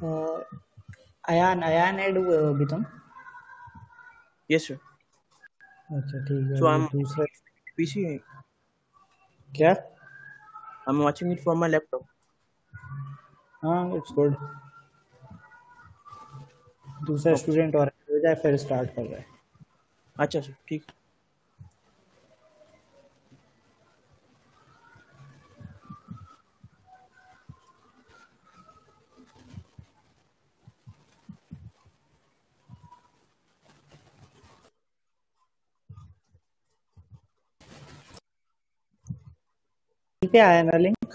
Ayan add हुए हो अभी तुम? Yes sir. अच्छा ठीक है। So I'm PC है। क्या? I'm watching it from my laptop. हाँ it's good. दूसरा स्टूडेंट और हो जाए फिर स्टार्ट कर रहे हैं। अच्छा सर ठीक। ठीक है आया ना लिंक?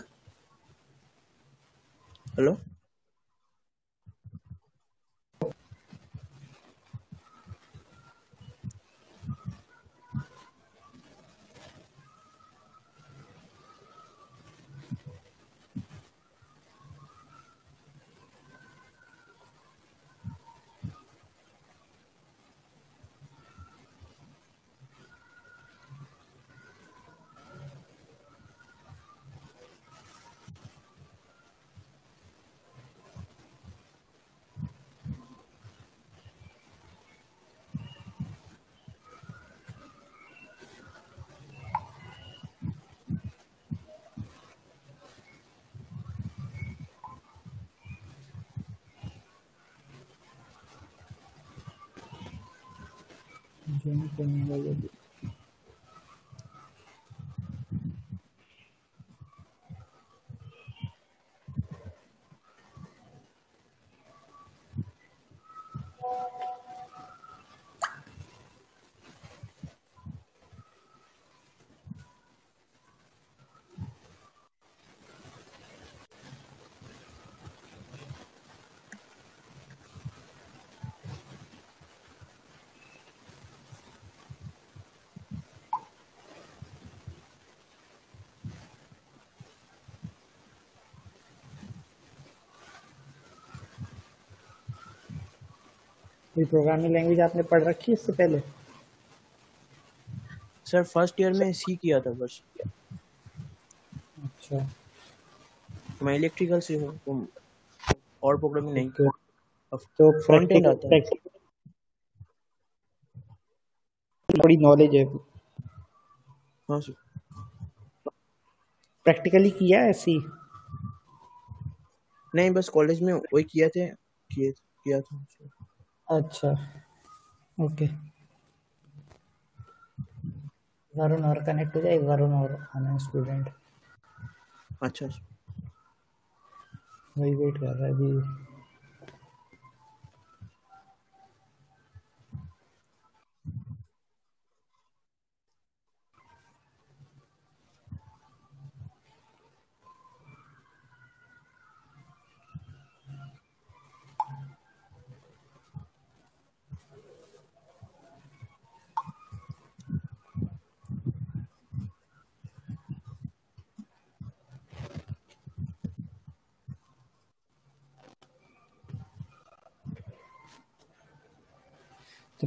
हेलो प्रोग्रामिंग लैंग्वेज आपने पढ़ रखी है इससे पहले? सर फर्स्ट ईयर में सी किया था बस। अच्छा मैं इलेक्ट्रिकल से हूँ तो और प्रोग्रामिंग नहीं। तो फ्रंट एंड आता है थोड़ी नॉलेज है। हाँ सर प्रैक्टिकली किया है सी? नहीं बस कॉलेज में वही किया था। अच्छा ओके वरुण और कनेक्ट हो जाए। वरुण और आना स्टूडेंट। अच्छा वही वेट कर रहा है अभी।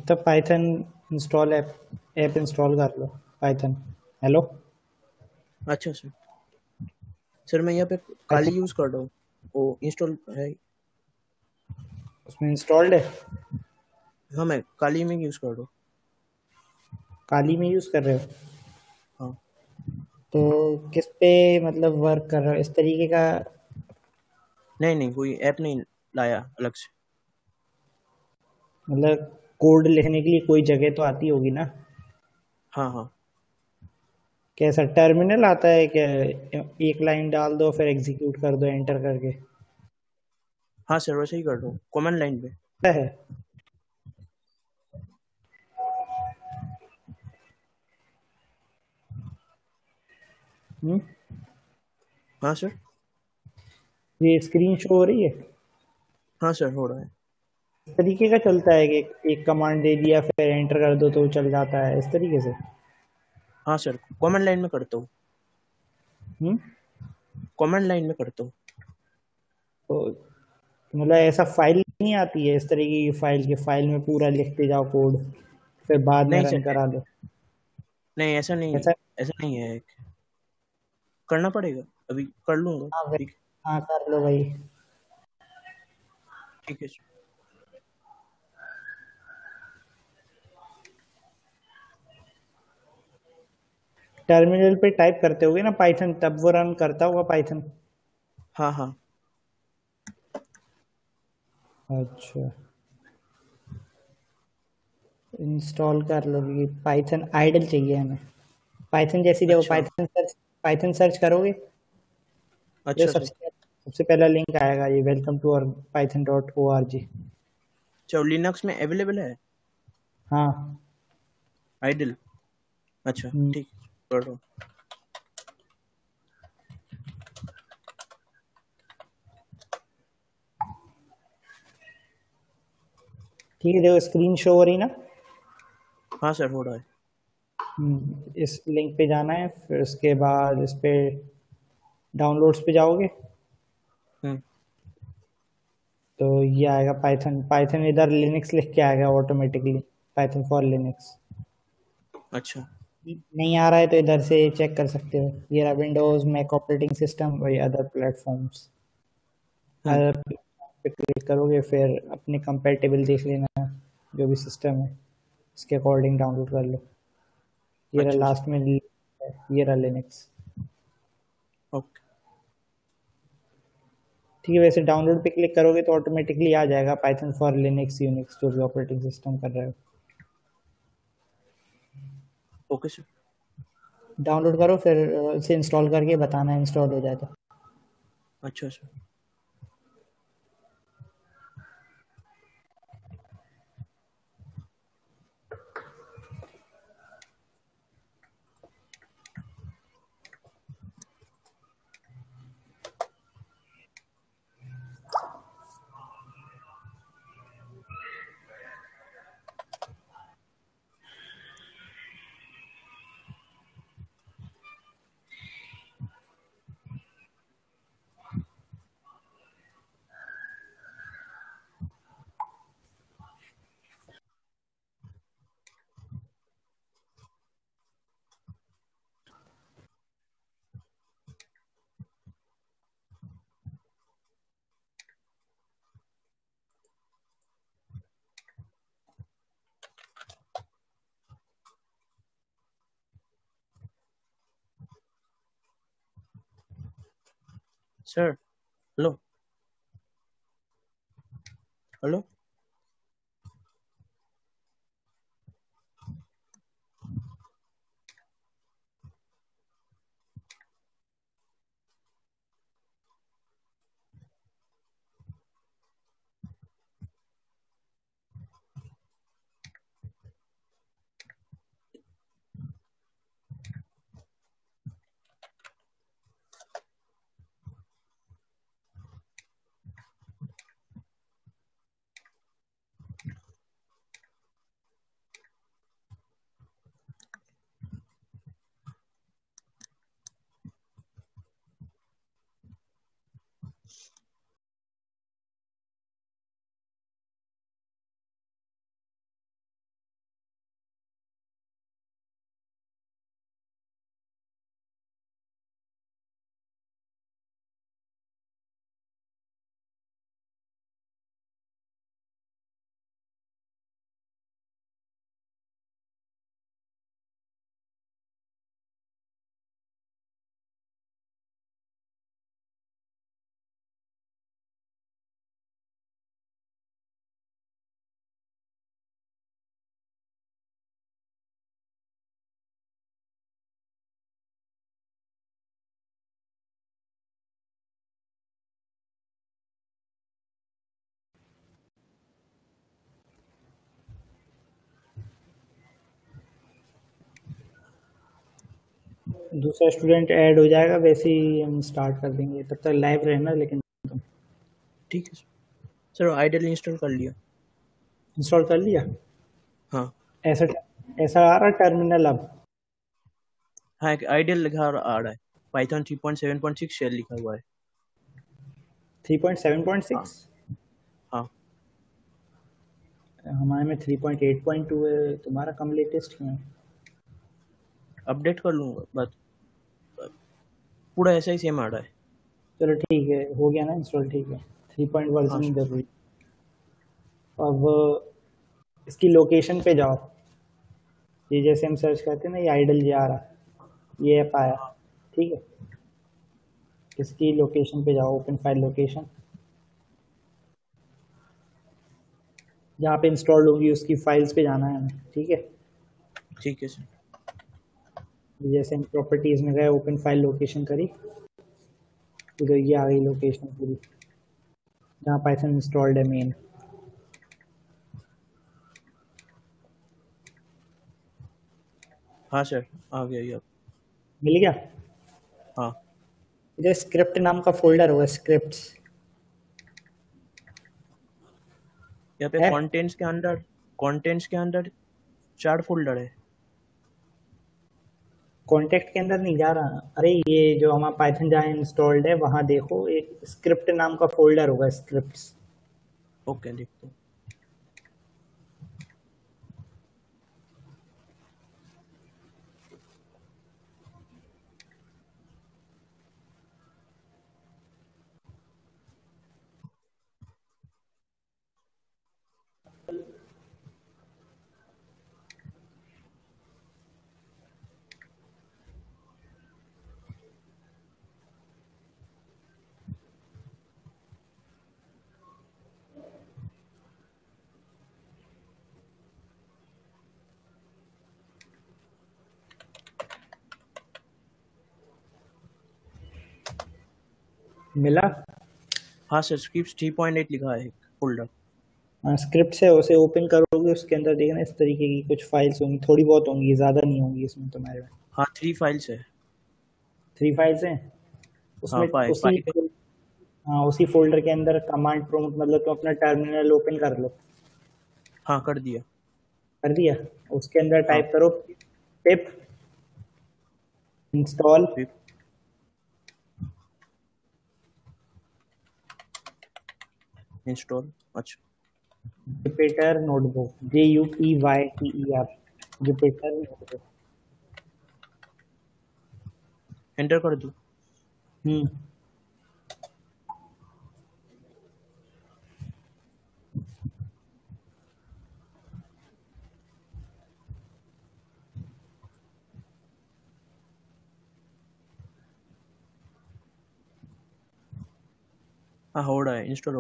तब पाइथन इंस्टॉल ऐप इंस्टॉल कर लो पाइथन। हेलो अच्छा सर मैं यहाँ पे काली यूज कर रहा हूँ वो इंस्टॉल है उसमें इंस्टॉल्ड है। हाँ मैं काली में यूज कर रहा हूँ। काली में यूज कर रहे हो? हाँ तो किस पे मतलब वर्क कर रहे हो? इस तरीके का नहीं कोई ऐप नहीं लाया अलग से। मतलब कोड लिखने के लिए कोई जगह तो आती होगी ना? हाँ हाँ कैसा टर्मिनल आता है क्या? एक लाइन डाल दो फिर एग्जीक्यूट कर दो एंटर करके। हाँ सर वैसे ही कर दो कॉमन लाइन पे क्या है। हाँ सर ये स्क्रीन शो हो रही है? हाँ सर हो रहा है। इस तरीके का चलता है कि एक कमांड दे दिया फिर एंटर कर दो तो चल जाता है इस तरीके से? हाँ सर कमेंट लाइन में करता हूँ। कमेंट लाइन में करता हूँ तो मतलब ऐसा फाइल नहीं आती है इस तरीके की फाइल के फाइल में पूरा लिखते जाओ कोड फिर बाद में रन करा दो? नहीं ऐसा नहीं है करना पड़ेगा। अभी कर लूंगा। हाँ कर लो भाई। ठीक है टर्मिनल पे टाइप करते होगे ना पाइथन, तब वो रन करता होगा पाइथन। हाँ हाँ अच्छा इंस्टॉल कर लोगे पाइथन आइडल चाहिए हमें पाइथन जैसी जब पाइथन सर्च करोगे अच्छा सबसे पहला लिंक आएगा ये वेलकम टू python.org। चलो लिनक्स में अवेलेबल है हाँ आइडल अच्छा ठीक करो ठीक है। देखो स्क्रीन शो हो रही ना। हाँ सर हो रहा है। इस लिंक पे जाना है फिर उसके बाद इस पे डाउनलोड्स पे जाओगे तो ये आएगा पाइथन। पाइथन इधर लिनक्स लिख के आएगा ऑटोमेटिकली पाइथन फॉर लिनक्स। अच्छा नहीं आ रहा है तो इधर से चेक कर सकते हो। ये रहा विंडोज मैक ऑपरेटिंग सिस्टम और अदर प्लेटफॉर्म्स पे क्लिक करोगे फिर अपने कंपैटिबल देख लेना जो भी सिस्टम है इसके अकॉर्डिंग डाउनलोड कर लो। ये रहा लास्ट में ये रहा लिनक्स। ओके ठीक है। वैसे डाउनलोड पे क्लिक करोगे तो ऑटोमेटिकली आ जाएगा पाइथन फॉर लिनक्स यूनिक्स जो भी ऑपरेटिंग सिस्टम कर रहे हो। ओके सर डाउनलोड करो फिर उसे इंस्टॉल करके बताना इंस्टॉल हो जाए तो। अच्छा सर सर हेलो हेलो दूसरा स्टूडेंट ऐड हो जाएगा वैसे ही हम स्टार्ट कर देंगे तब तक लाइव रहना लेकिन। ठीक है सर आइडल इंस्टॉल कर लिया। हाँ ऐसा आ रहा टर्मिनल अब। हाँ आइडल लिखा आ रहा है पाइथन 3.7.6 शेल लिखा हुआ है 3.7.6। हाँ हमारे में 3.8.2 है तुम्हारा कम लेटेस्ट है। अपडेट कर लूंगा बात पूरा ऐसा ही सेम आ रहा है। चलो ठीक है हो गया ना इंस्टॉल। ठीक है 3. वर्जन जरूरी। अब इसकी लोकेशन पे जाओ, ये जैसे हम सर्च करते हैं ना, ये आइडल ये आ रहा, ये ऐप आया, ठीक है। इसकी लोकेशन पे जाओ, ओपन फाइल लोकेशन, जहाँ पे इंस्टॉल होगी उसकी फाइल्स पे जाना है हमें, ठीक है। ठीक है सर, जैसे हम प्रॉपर्टीज में गए, ओपन फाइल लोकेशन करी, इधर ये आ गई लोकेशन पूरी जहाँ पाइथन इंस्टॉल्ड है मेन। हाँ सर, आ गया ये, मिल गया। हाँ, इधर स्क्रिप्ट नाम का फोल्डर होगा, स्क्रिप्ट्स। यहाँ पे कंटेंट्स के अंदर 4 फोल्डर है। कॉन्टेक्ट के अंदर नहीं जा रहा, अरे ये जो हमारा पाइथन जहाँ इंस्टॉल्ड है वहाँ देखो, एक स्क्रिप्ट नाम का फोल्डर होगा, स्क्रिप्ट्स। ओके, देखते हैं। मिला? हाँ सर, स्क्रिप्ट 3.8 लिखा है फोल्डर। हाँ, स्क्रिप्ट से उसे ओपन करोगे, उसके अंदर देखना इस तरीके की कुछ फाइल्स होंगी, थोड़ी बहुत होंगी, ज़्यादा नहीं होंगी इसमें तुम्हारे में। हाँ, 3 फाइल्स है। 3 फाइल्स हैं उसमें। हाँ, उसी फोल्डर के अंदर कमांड प्रॉम्प्ट, मतलब तुम अपना टर्मिनल ओपन कर लो। हाँ, कर दिया। उसके अंदर टाइप करो पिप इंस्टॉल इंस्टॉल, अच्छा, Jupyter notebook, JUPYTER, Jupyter notebook, enter कर दो। हाँ, इंस्टॉल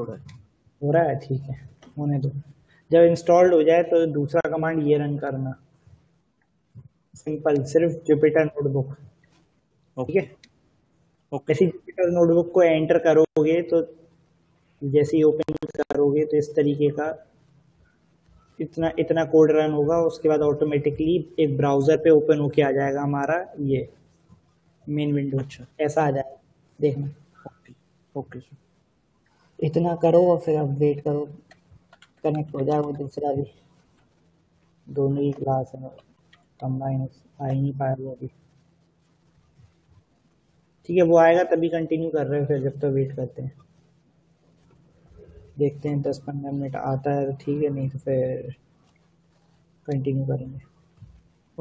हो रहा है, ठीक है, होने दो। जब इंस्टॉल्ड हो जाए तो दूसरा कमांड ये रन करना, सिंपल, सिर्फ जुपिटर नोटबुक, ठीक है। जैसे जुपिटर नोटबुक को एंटर करोगे तो, जैसे ही ओपन करोगे तो इस तरीके का इतना कोड रन होगा। उसके बाद ऑटोमेटिकली एक ब्राउजर पे ओपन होके आ जाएगा हमारा ये मेन विंडो। अच्छा, ऐसा आ जाएगा, देखना। ओके सर, इतना करो और फिर अब वेट करो, कनेक्ट हो जाए वो दूसरा भी, दोनों ही क्लास है, कंबाइन आ ही नहीं पाया वो अभी, ठीक है। वो आएगा तभी कंटिन्यू कर रहे हैं, फिर जब तक वेट करते हैं, देखते हैं 10-15 मिनट आता है तो ठीक है, नहीं तो फिर कंटिन्यू करेंगे।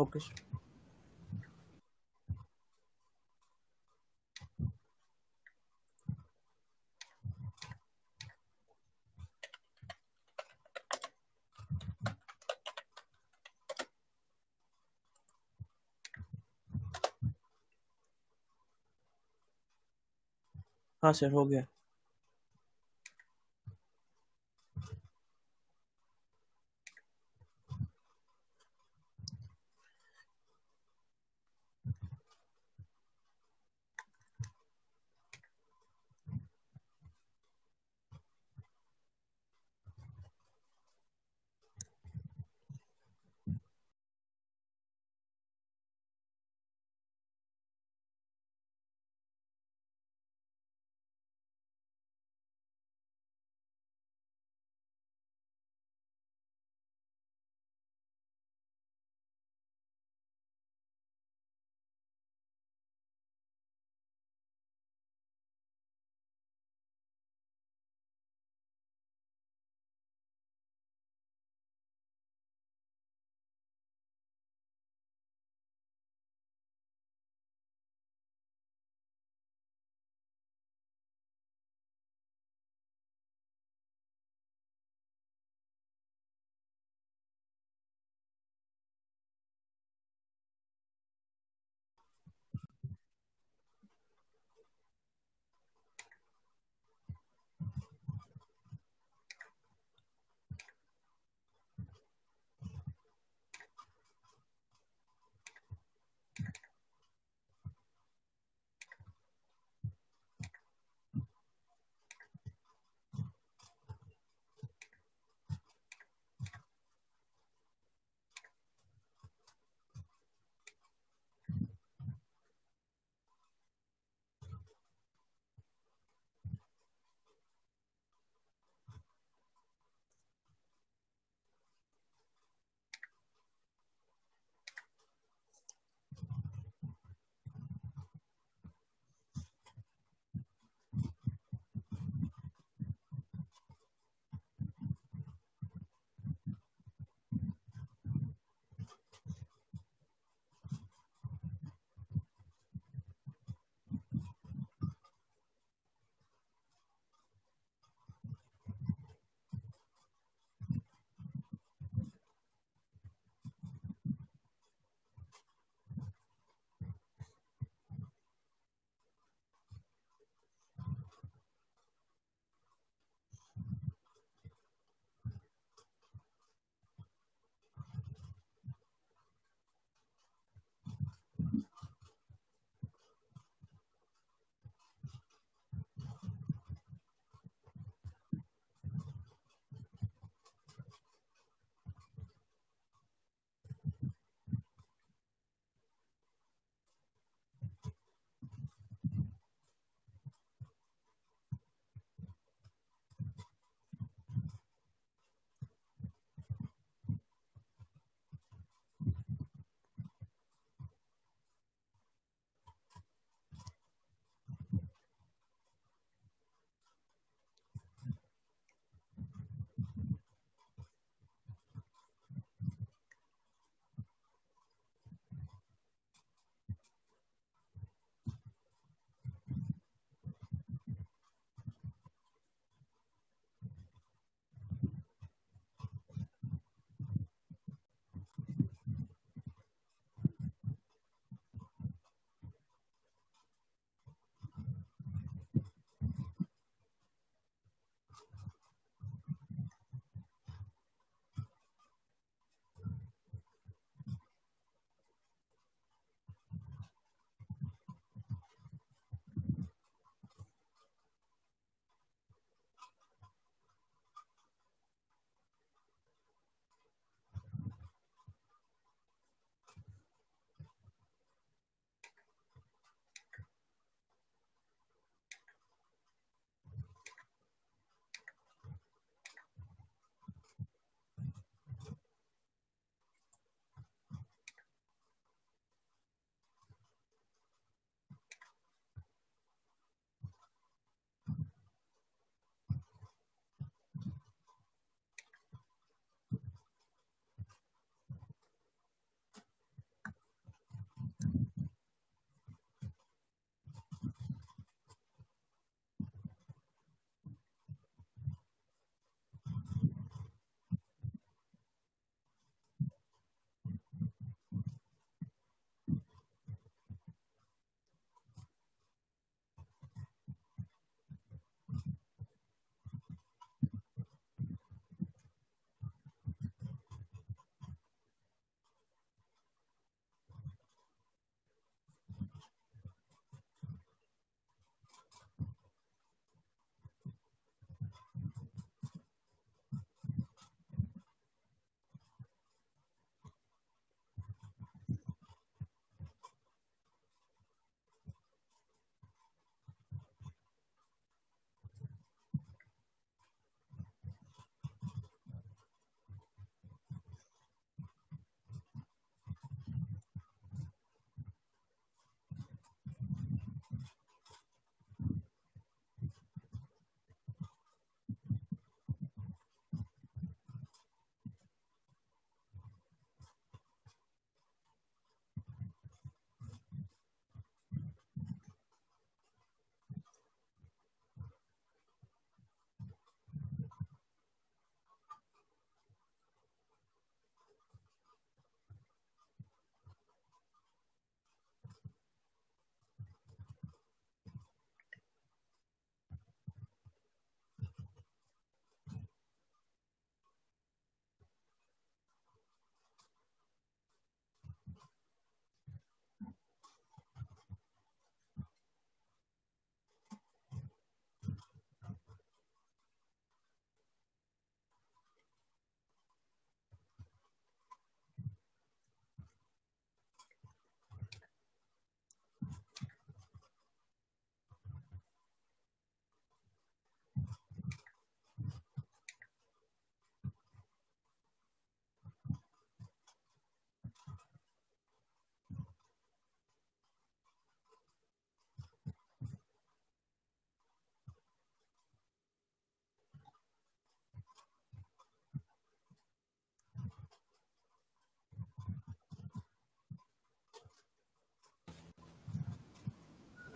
Okay sir. हाँ सर, हो गया।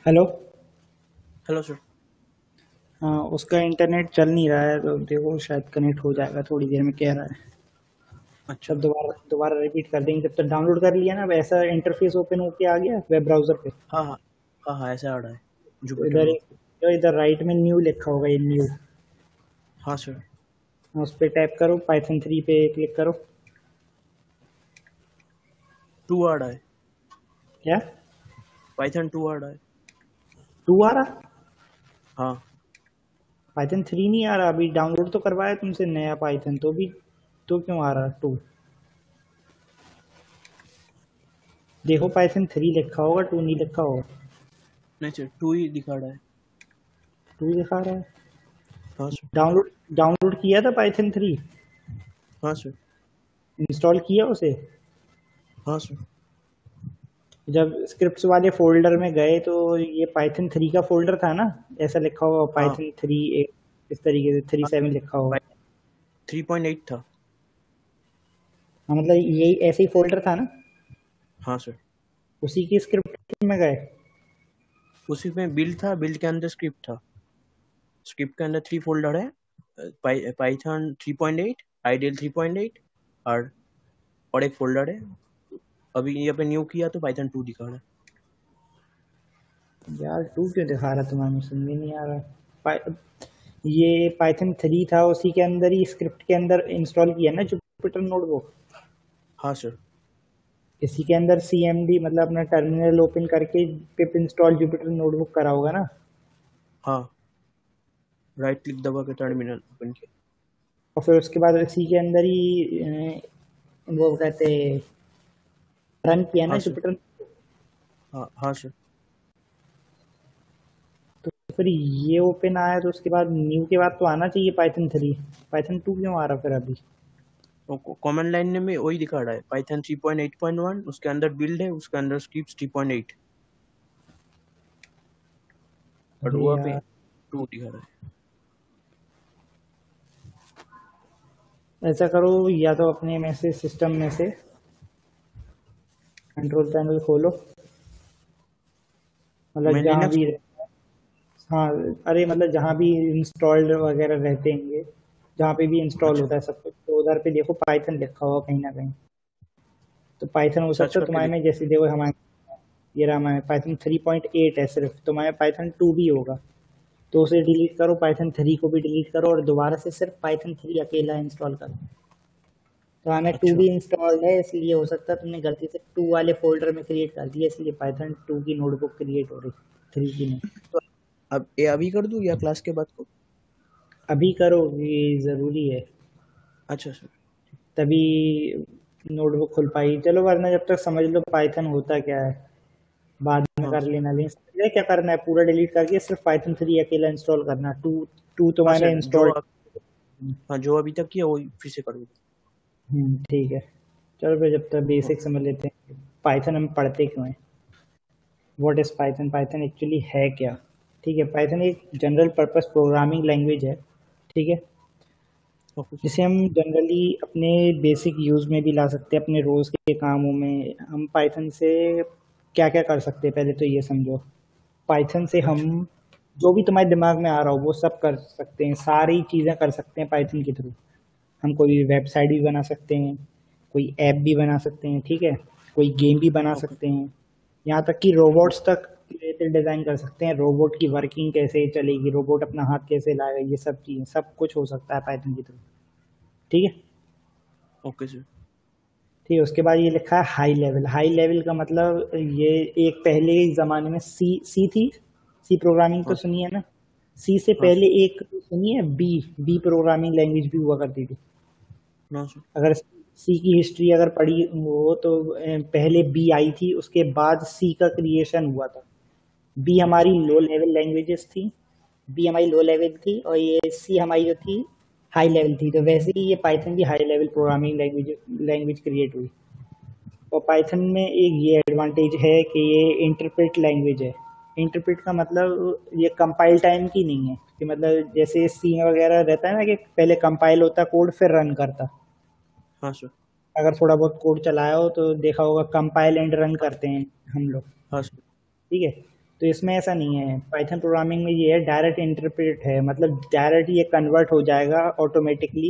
हेलो। Hello sir. हाँ, उसका इंटरनेट चल नहीं रहा है, तो देखो शायद कनेक्ट हो जाएगा थोड़ी देर में, कह रहा है। अच्छा तब दोबारा रिपीट कर देंगे। जब तक डाउनलोड कर लिया ना, वैसा इंटरफेस ओपन होके आ गया वेब ब्राउजर पे। हाँ हाँ हाँ हाँ ऐसा आ रहा है तो जुपिटर। इधर इधर राइट में न्यू लिखा होगा, ये न्यू, हाँ सर। उस पर टैप करो, Python 3 पे क्लिक करो। टू आ रहा है क्या? Python 2 आ रहा है। 2 आ रहा, हाँ। Python 3 नहीं आ रहा। अभी डाउनलोड तो करवाया तुमसे नया पाइथन, तो भी तो क्यों आ रहा 2? देखो Python 3 लिखा होगा, 2 नहीं लिखा होगा। नहीं सर 2 ही दिखा रहा है। 2 दिखा रहा है। हाँ सर। डाउनलोड किया था Python 3? हाँ सर। इंस्टॉल किया उसे? हाँ सर। जब स्क्रिप्ट्स वाले फोल्डर में गए तो ये Python 3 का फोल्डर था ना, ऐसा लिखा हुआ Python 3 इस तरीके से 3.7 लिखा हुआ, 3.8 था। हाँ, मतलब यही ऐसे ही फोल्डर था ना। हाँ सर। उसी की स्क्रिप्ट में गए, उसी में बिल्ड था, बिल्ड के अंदर स्क्रिप्ट था। स्क्रिप्ट के अंदर 3 फोल्डर है, Python 3.8, Ideal 3.8 और एक फोल्डर है। अभी यहाँ पे न्यू किया तो Python 2 दिखा रहा है। यार 2 क्यों दिखा रहा तुम्हारे में, समझ नहीं आ रहा। ये Python 3 था, उसी के अंदर ही स्क्रिप्ट के अंदर इंस्टॉल किया ना जुपिटर नोटबुक। हाँ सर। इसी के अंदर CMD मतलब अपना टर्मिनल ओपन करके पिप इंस्टॉल जुपिटर नोटबुक करा होगा ना। हाँ, राइट क्लिक दबा के टर्मिनल ओपन किया और फिर उसके बाद इसी के अंदर ही वो कहते रन किया ना जुपिटर। हाँ हाँ सर। तो फिर ये ओपन आया तो उसके बाद न्यू के बाद तो आना चाहिए Python 3। Python 2 क्यों आ रहा फिर? अभी कमेंट लाइन में वही दिखा रहा है Python 3.8.1, उसके अंदर बिल्ड है, उसके अंदर स्क्रिप्ट्स 3.8 और वो पे 2 दिखा रहा है। ऐसा करो, या तो अपने में से सिस्टम में से कंट्रोल पैनल खोलो, मतलब जहाँ भी, हाँ अरे मतलब जहाँ भी इंस्टॉल्ड वगैरह रहते हैं, जहाँ पे भी इंस्टॉल अच्छा होता है सब कुछ, तो उधर पे देखो Python लिखा हुआ कहीं ना कहीं, तो Python हो सकता है तुम्हारे में। जैसे देखो हमारे ये रहा, हमारे Python 3.8 है सिर्फ, तुम्हारे Python 2 भी होगा, तो उसे डिलीट करो, Python 3 को भी डिलीट करो और दोबारा से सिर्फ Python 3 अकेला इंस्टॉल करो। तो हमें 2 भी इंस्टॉल्ड है, इसलिए हो सकता है तुमने गलती से 2 वाले फोल्डर में क्रिएट कर दिया, इसलिए Python 2 की नोटबुक क्रिएट हो रही 3 की नहीं। तो अब ये अभी कर दूँ या क्लास के बाद को? अभी करो, ये ज़रूरी है। अच्छा सर। तभी नोटबुक खुल पाई। चलो, वरना जब तक समझ लो Python होता क्या है, बाद में कर लेना। लेकिन क्या करना है, पूरा डिलीट करके सिर्फ Python 3 अकेला इंस्टॉल करना। 2 तो मैंने इंस्टॉल, हाँ जो अभी तक किया वो फिर से कर। ठीक है, चलो फिर जब तक बेसिक समझ लेते हैं Python हम पढ़ते क्यों हैं। What is Python? Python actually है क्या? ठीक है, Python एक जनरल पर्पस प्रोग्रामिंग लैंग्वेज है, ठीक है, जिसे हम जनरली अपने बेसिक यूज़ में भी ला सकते हैं, अपने रोज़ के कामों में। हम Python से क्या क्या कर सकते हैं पहले तो ये समझो। Python से हम जो भी तुम्हारे दिमाग में आ रहा हो वो सब कर सकते हैं, सारी चीज़ें कर सकते हैं Python के थ्रू। हम कोई भी वेबसाइट भी बना सकते हैं, कोई ऐप भी बना सकते हैं, ठीक है, कोई गेम भी बना सकते हैं, यहाँ तक कि रोबोट्स तक डिज़ाइन कर सकते हैं। रोबोट की वर्किंग कैसे चलेगी, रोबोट अपना हाथ कैसे लाएगा, ये सब चीज़ें, सब कुछ हो सकता है Python के थ्रू, ठीक है। Okay sir. ठीक है, उसके बाद ये लिखा है हाई लेवल। हाई लेवल का मतलब ये एक पहले एक ज़माने में सी थी, सी प्रोग्रामिंग तो सुनी है ना। सी से पहले एक सुनी है बी प्रोग्रामिंग लैंग्वेज भी हुआ करती थी। अगर सी की हिस्ट्री अगर पढ़ी हो तो पहले बी आई थी, उसके बाद सी का क्रिएशन हुआ था। बी हमारी लो लेवल लैंग्वेजेस थी, बी हमारी लो लेवल थी और ये सी हमारी जो थी हाई लेवल थी। तो वैसे ही ये Python भी high level programming language create हुई। और Python में एक ये एडवांटेज है कि ये इंटरप्रेट लैंग्वेज है। इंटरप्रेट का मतलब ये कंपाइल टाइम की नहीं है, कि मतलब जैसे सी वगैरह रहता है ना कि पहले कंपाइल होता कोड फिर रन करता। हाँ सर। अगर थोड़ा बहुत कोड चलाया हो तो देखा होगा कंपाइल एंड रन करते हैं हम लोग। हाँ सर। ठीक है, तो इसमें ऐसा नहीं है। पाइथन प्रोग्रामिंग में ये है डायरेक्ट इंटरप्रेट है, मतलब डायरेक्ट ये कन्वर्ट हो जाएगा ऑटोमेटिकली,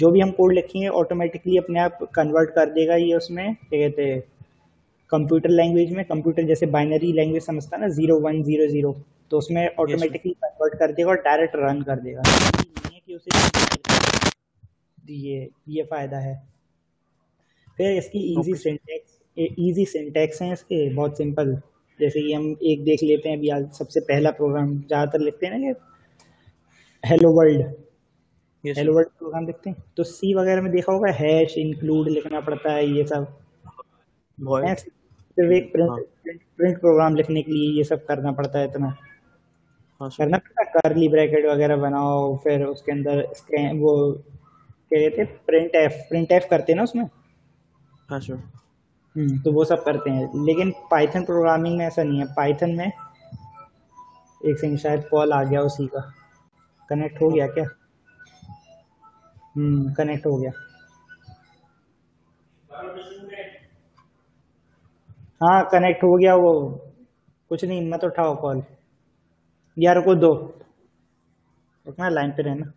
जो भी हम कोड लिखेंगे ऑटोमेटिकली अपने आप कन्वर्ट कर देगा ये उसमें, क्या कहते हैं, कंप्यूटर लैंग्वेज में। कंप्यूटर जैसे बाइनरी लैंग्वेज समझता है ना, 0 1 0 0, तो उसमें ऑटोमेटिकली कन्वर्ट कर देगा और डायरेक्ट रन कर देगा। नहीं है कि उसे ये फ़ायदा है। फिर इसकी ईजी सिंटैक्स हैं इसके, बहुत सिंपल। जैसे कि हम एक देख लेते हैं अभी, आज सबसे पहला प्रोग्राम ज़्यादातर लिखते हैं ना ये hello world, hello world program देखते हैं तो सी वगैरह में देखा होगा हैश इंक्लूड लिखना पड़ता है, ये सब सिर्फ एक प्रिंट प्रोग्राम लिखने के लिए ये सब करना पड़ता है। इतना करना पड़ता है, कर्ली ब्रैकेट वगैरह बनाओ, फिर उसके अंदर वो क्या कहते हैं प्रिंट एफ करते हैं ना उसमें, हाँ सर, तो वो सब करते हैं। लेकिन पाइथन प्रोग्रामिंग में ऐसा नहीं है। पाइथन में एक सेकंड, शायद कॉल आ गया उसी का, कनेक्ट हो गया क्या? कनेक्ट हो गया, हाँ कनेक्ट हो गया वो। कुछ नहीं, मत उठाओ कॉल यार, रुको दो, रुकना लाइन पे रहना।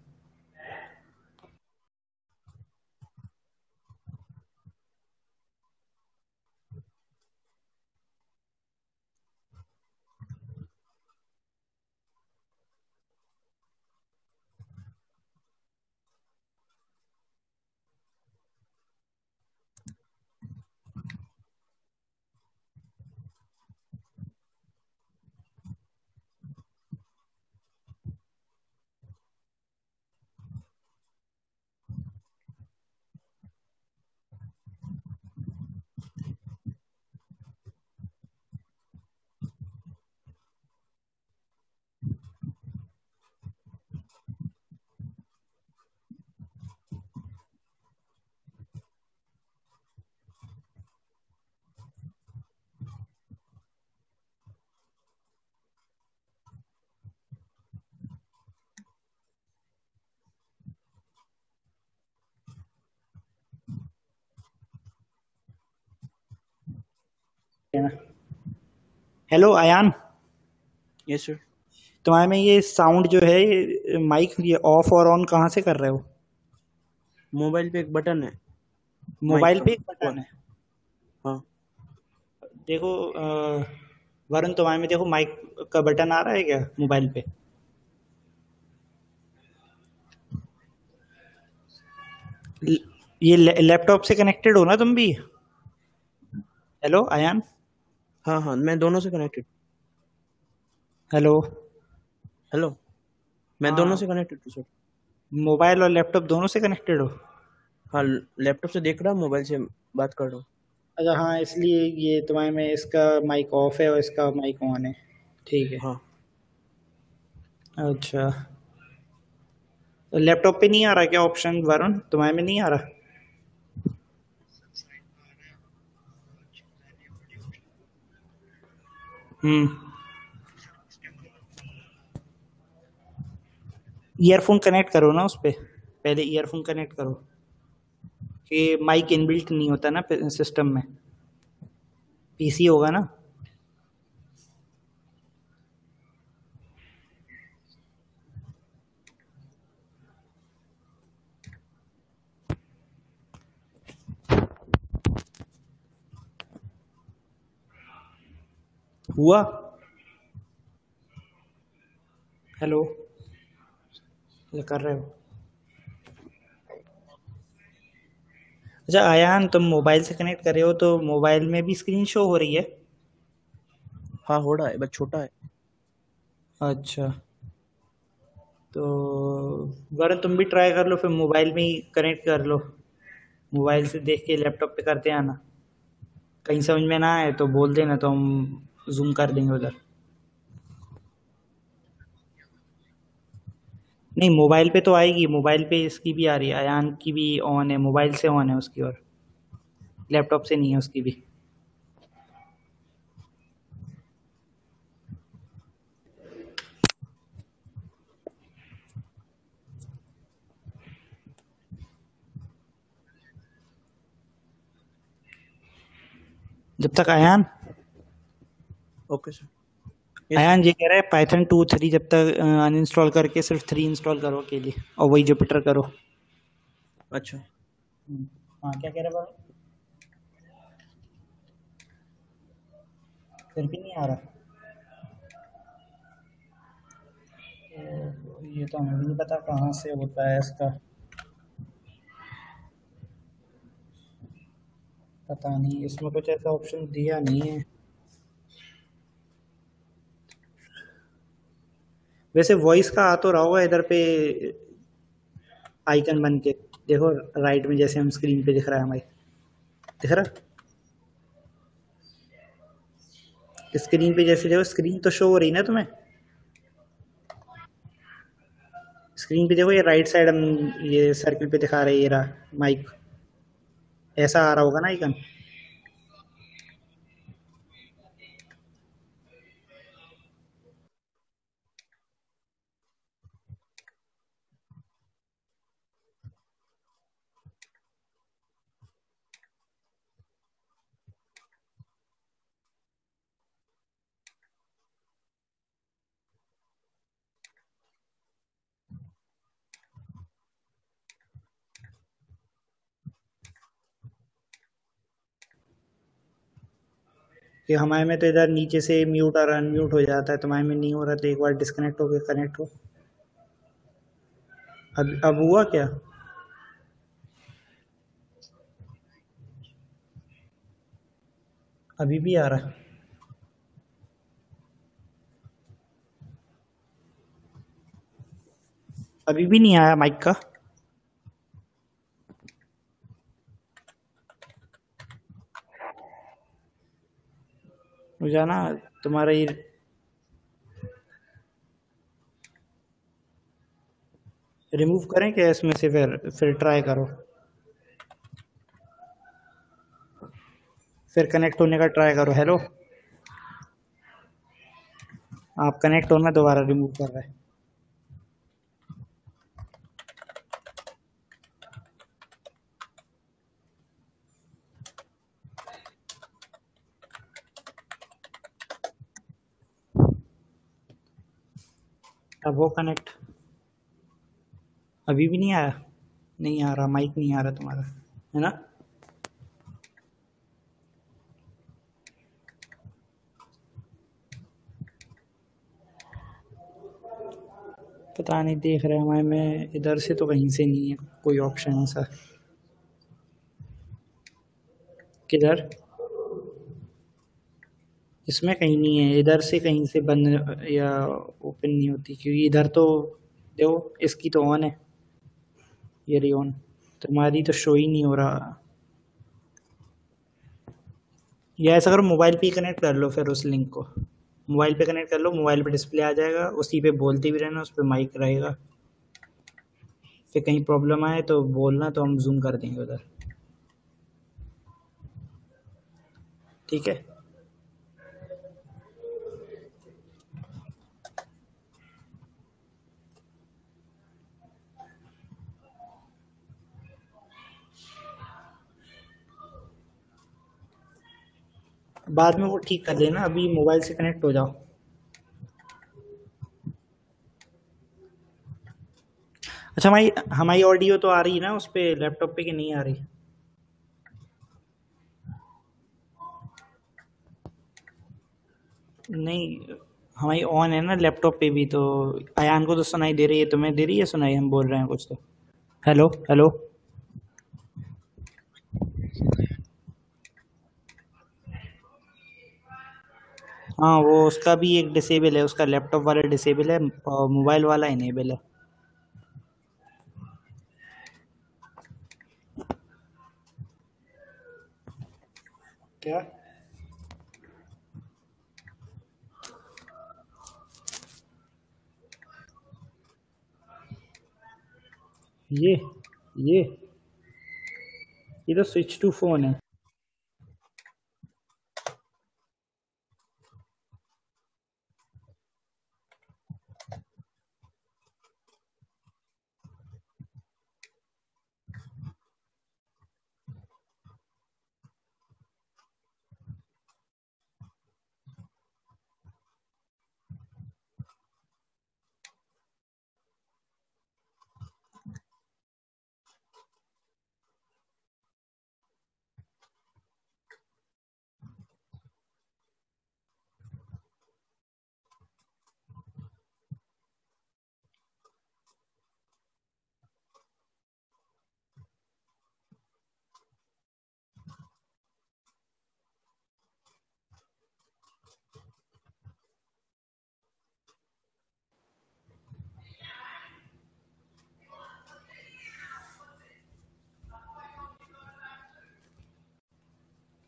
हेलो आयान, यस सर, तुम्हारे में ये साउंड जो है माइक, ये ऑफ और ऑन कहाँ से कर रहे हो? मोबाइल पे एक बटन है, मोबाइल पे एक बटन है, हाँ। देखो वरुण, तुम्हारे में देखो माइक का बटन आ रहा है क्या मोबाइल पे? ये लैपटॉप से कनेक्टेड हो ना तुम भी? हेलो आयान, हाँ हाँ मैं दोनों से कनेक्टेड। हेलो मैं हाँ, दोनों से कनेक्टेड हूँ सर। मोबाइल और लैपटॉप दोनों से कनेक्टेड हो? हाँ, लैपटॉप से देख रहा हूँ, मोबाइल से बात कर रहा हूँ। अच्छा हाँ, इसलिए ये तुम्हारे में इसका माइक ऑफ है और इसका माइक ऑन है, ठीक है हाँ। अच्छा, तो लैपटॉप पे नहीं आ रहा क्या ऑप्शन वरुण, तुम्हारे में नहीं आ रहा? ईयरफोन कनेक्ट करो ना उस पर, पहले ईयरफोन कनेक्ट करो कि माइक इनबिल्ट नहीं होता ना सिस्टम में, पीसी होगा ना। हुआ? हेलो, ये कर रहे हो? अच्छा आयान, तुम मोबाइल से कनेक्ट कर रहे हो तो मोबाइल में भी स्क्रीन शो हो रही है? हाँ हो रहा है, बस छोटा है। अच्छा, तो वरुण तुम भी ट्राई कर लो, फिर मोबाइल में ही कनेक्ट कर लो, मोबाइल से देख के लैपटॉप पे करते आना। कहीं समझ में ना आए तो बोल देना, तो हम जूम कर देंगे उधर। नहीं मोबाइल पे तो आएगी, मोबाइल पे इसकी भी आ रही है, आयान की भी ऑन है, मोबाइल से ऑन है उसकी, और लैपटॉप से नहीं है उसकी भी। जब तक आयान ओके सर। अयान ये कह रहा है पाइथन 2.3 जब तक अनइंस्टॉल करके सिर्फ 3 इंस्टॉल करो के लिए, और वही जुपिटर करो। अच्छा हाँ, क्या कह रहा है? फिर भी नहीं आ रहा ये तो हमें नहीं पता कहाँ से होता है इसका, पता नहीं इसमें कुछ ऐसा ऑप्शन दिया नहीं है। वैसे वॉइस का आ तो रहा होगा इधर पे आइकन बन के, देखो राइट में जैसे हम स्क्रीन पे दिख रहा है, हमारे दिख रहा स्क्रीन पे जैसे, देखो स्क्रीन तो शो हो रही ना तुम्हें, स्क्रीन पे देखो ये राइट साइड हम ये सर्किल पे दिखा रहे हैं, ये रहा माइक, ऐसा आ रहा होगा ना आइकन। कि हमारे में तो इधर नीचे से म्यूट और अनम्यूट हो जाता है, तुम्हारे में नहीं हो रहा, तो एक बार डिस्कनेक्ट हो के कनेक्ट हो। अब हुआ क्या? अभी भी आ रहा है? अभी भी नहीं आया माइक का? जाना तुम्हारा ये रिमूव करें क्या इसमें से? फिर ट्राई करो, फिर कनेक्ट होने का ट्राई करो। हेलो, आप कनेक्ट होना दोबारा रिमूव कर रहे हैं। अब वो कनेक्ट अभी भी नहीं आया, नहीं आ रहा, माइक नहीं आ रहा तुम्हारा, है ना? पता नहीं, देख रहे हमारे में इधर से तो कहीं से नहीं है कोई ऑप्शन ऐसा। किधर? इसमें कहीं नहीं है, इधर से कहीं से बंद या ओपन नहीं होती, क्योंकि इधर तो देखो इसकी तो ऑन है, ये रही ऑन, तुम्हारी तो शो ही नहीं हो रहा। या ऐसा करो मोबाइल पे कनेक्ट कर लो, फिर उस लिंक को मोबाइल पे कनेक्ट कर लो, मोबाइल पे डिस्प्ले आ जाएगा, उसी पे बोलते भी रहना, उस पर माइक रहेगा, फिर कहीं प्रॉब्लम आए तो बोलना, तो हम जूम कर देंगे उधर, ठीक है? बाद में वो ठीक कर लेना, अभी मोबाइल से कनेक्ट हो जाओ। अच्छा, हमारी ऑडियो तो आ रही है ना उस पर लैपटॉप पे कि नहीं आ रही? नहीं, हमारी ऑन है ना लैपटॉप पे भी, तो अयान को तो सुनाई दे रही है, तुम्हें दे रही है सुनाई? हम बोल रहे हैं कुछ तो। हेलो हेलो, हाँ वो उसका भी एक डिसेबल है, उसका लैपटॉप वाला डिसेबल है और मोबाइल वाला इनेबल है। क्या ये तो स्विच टू फोन है।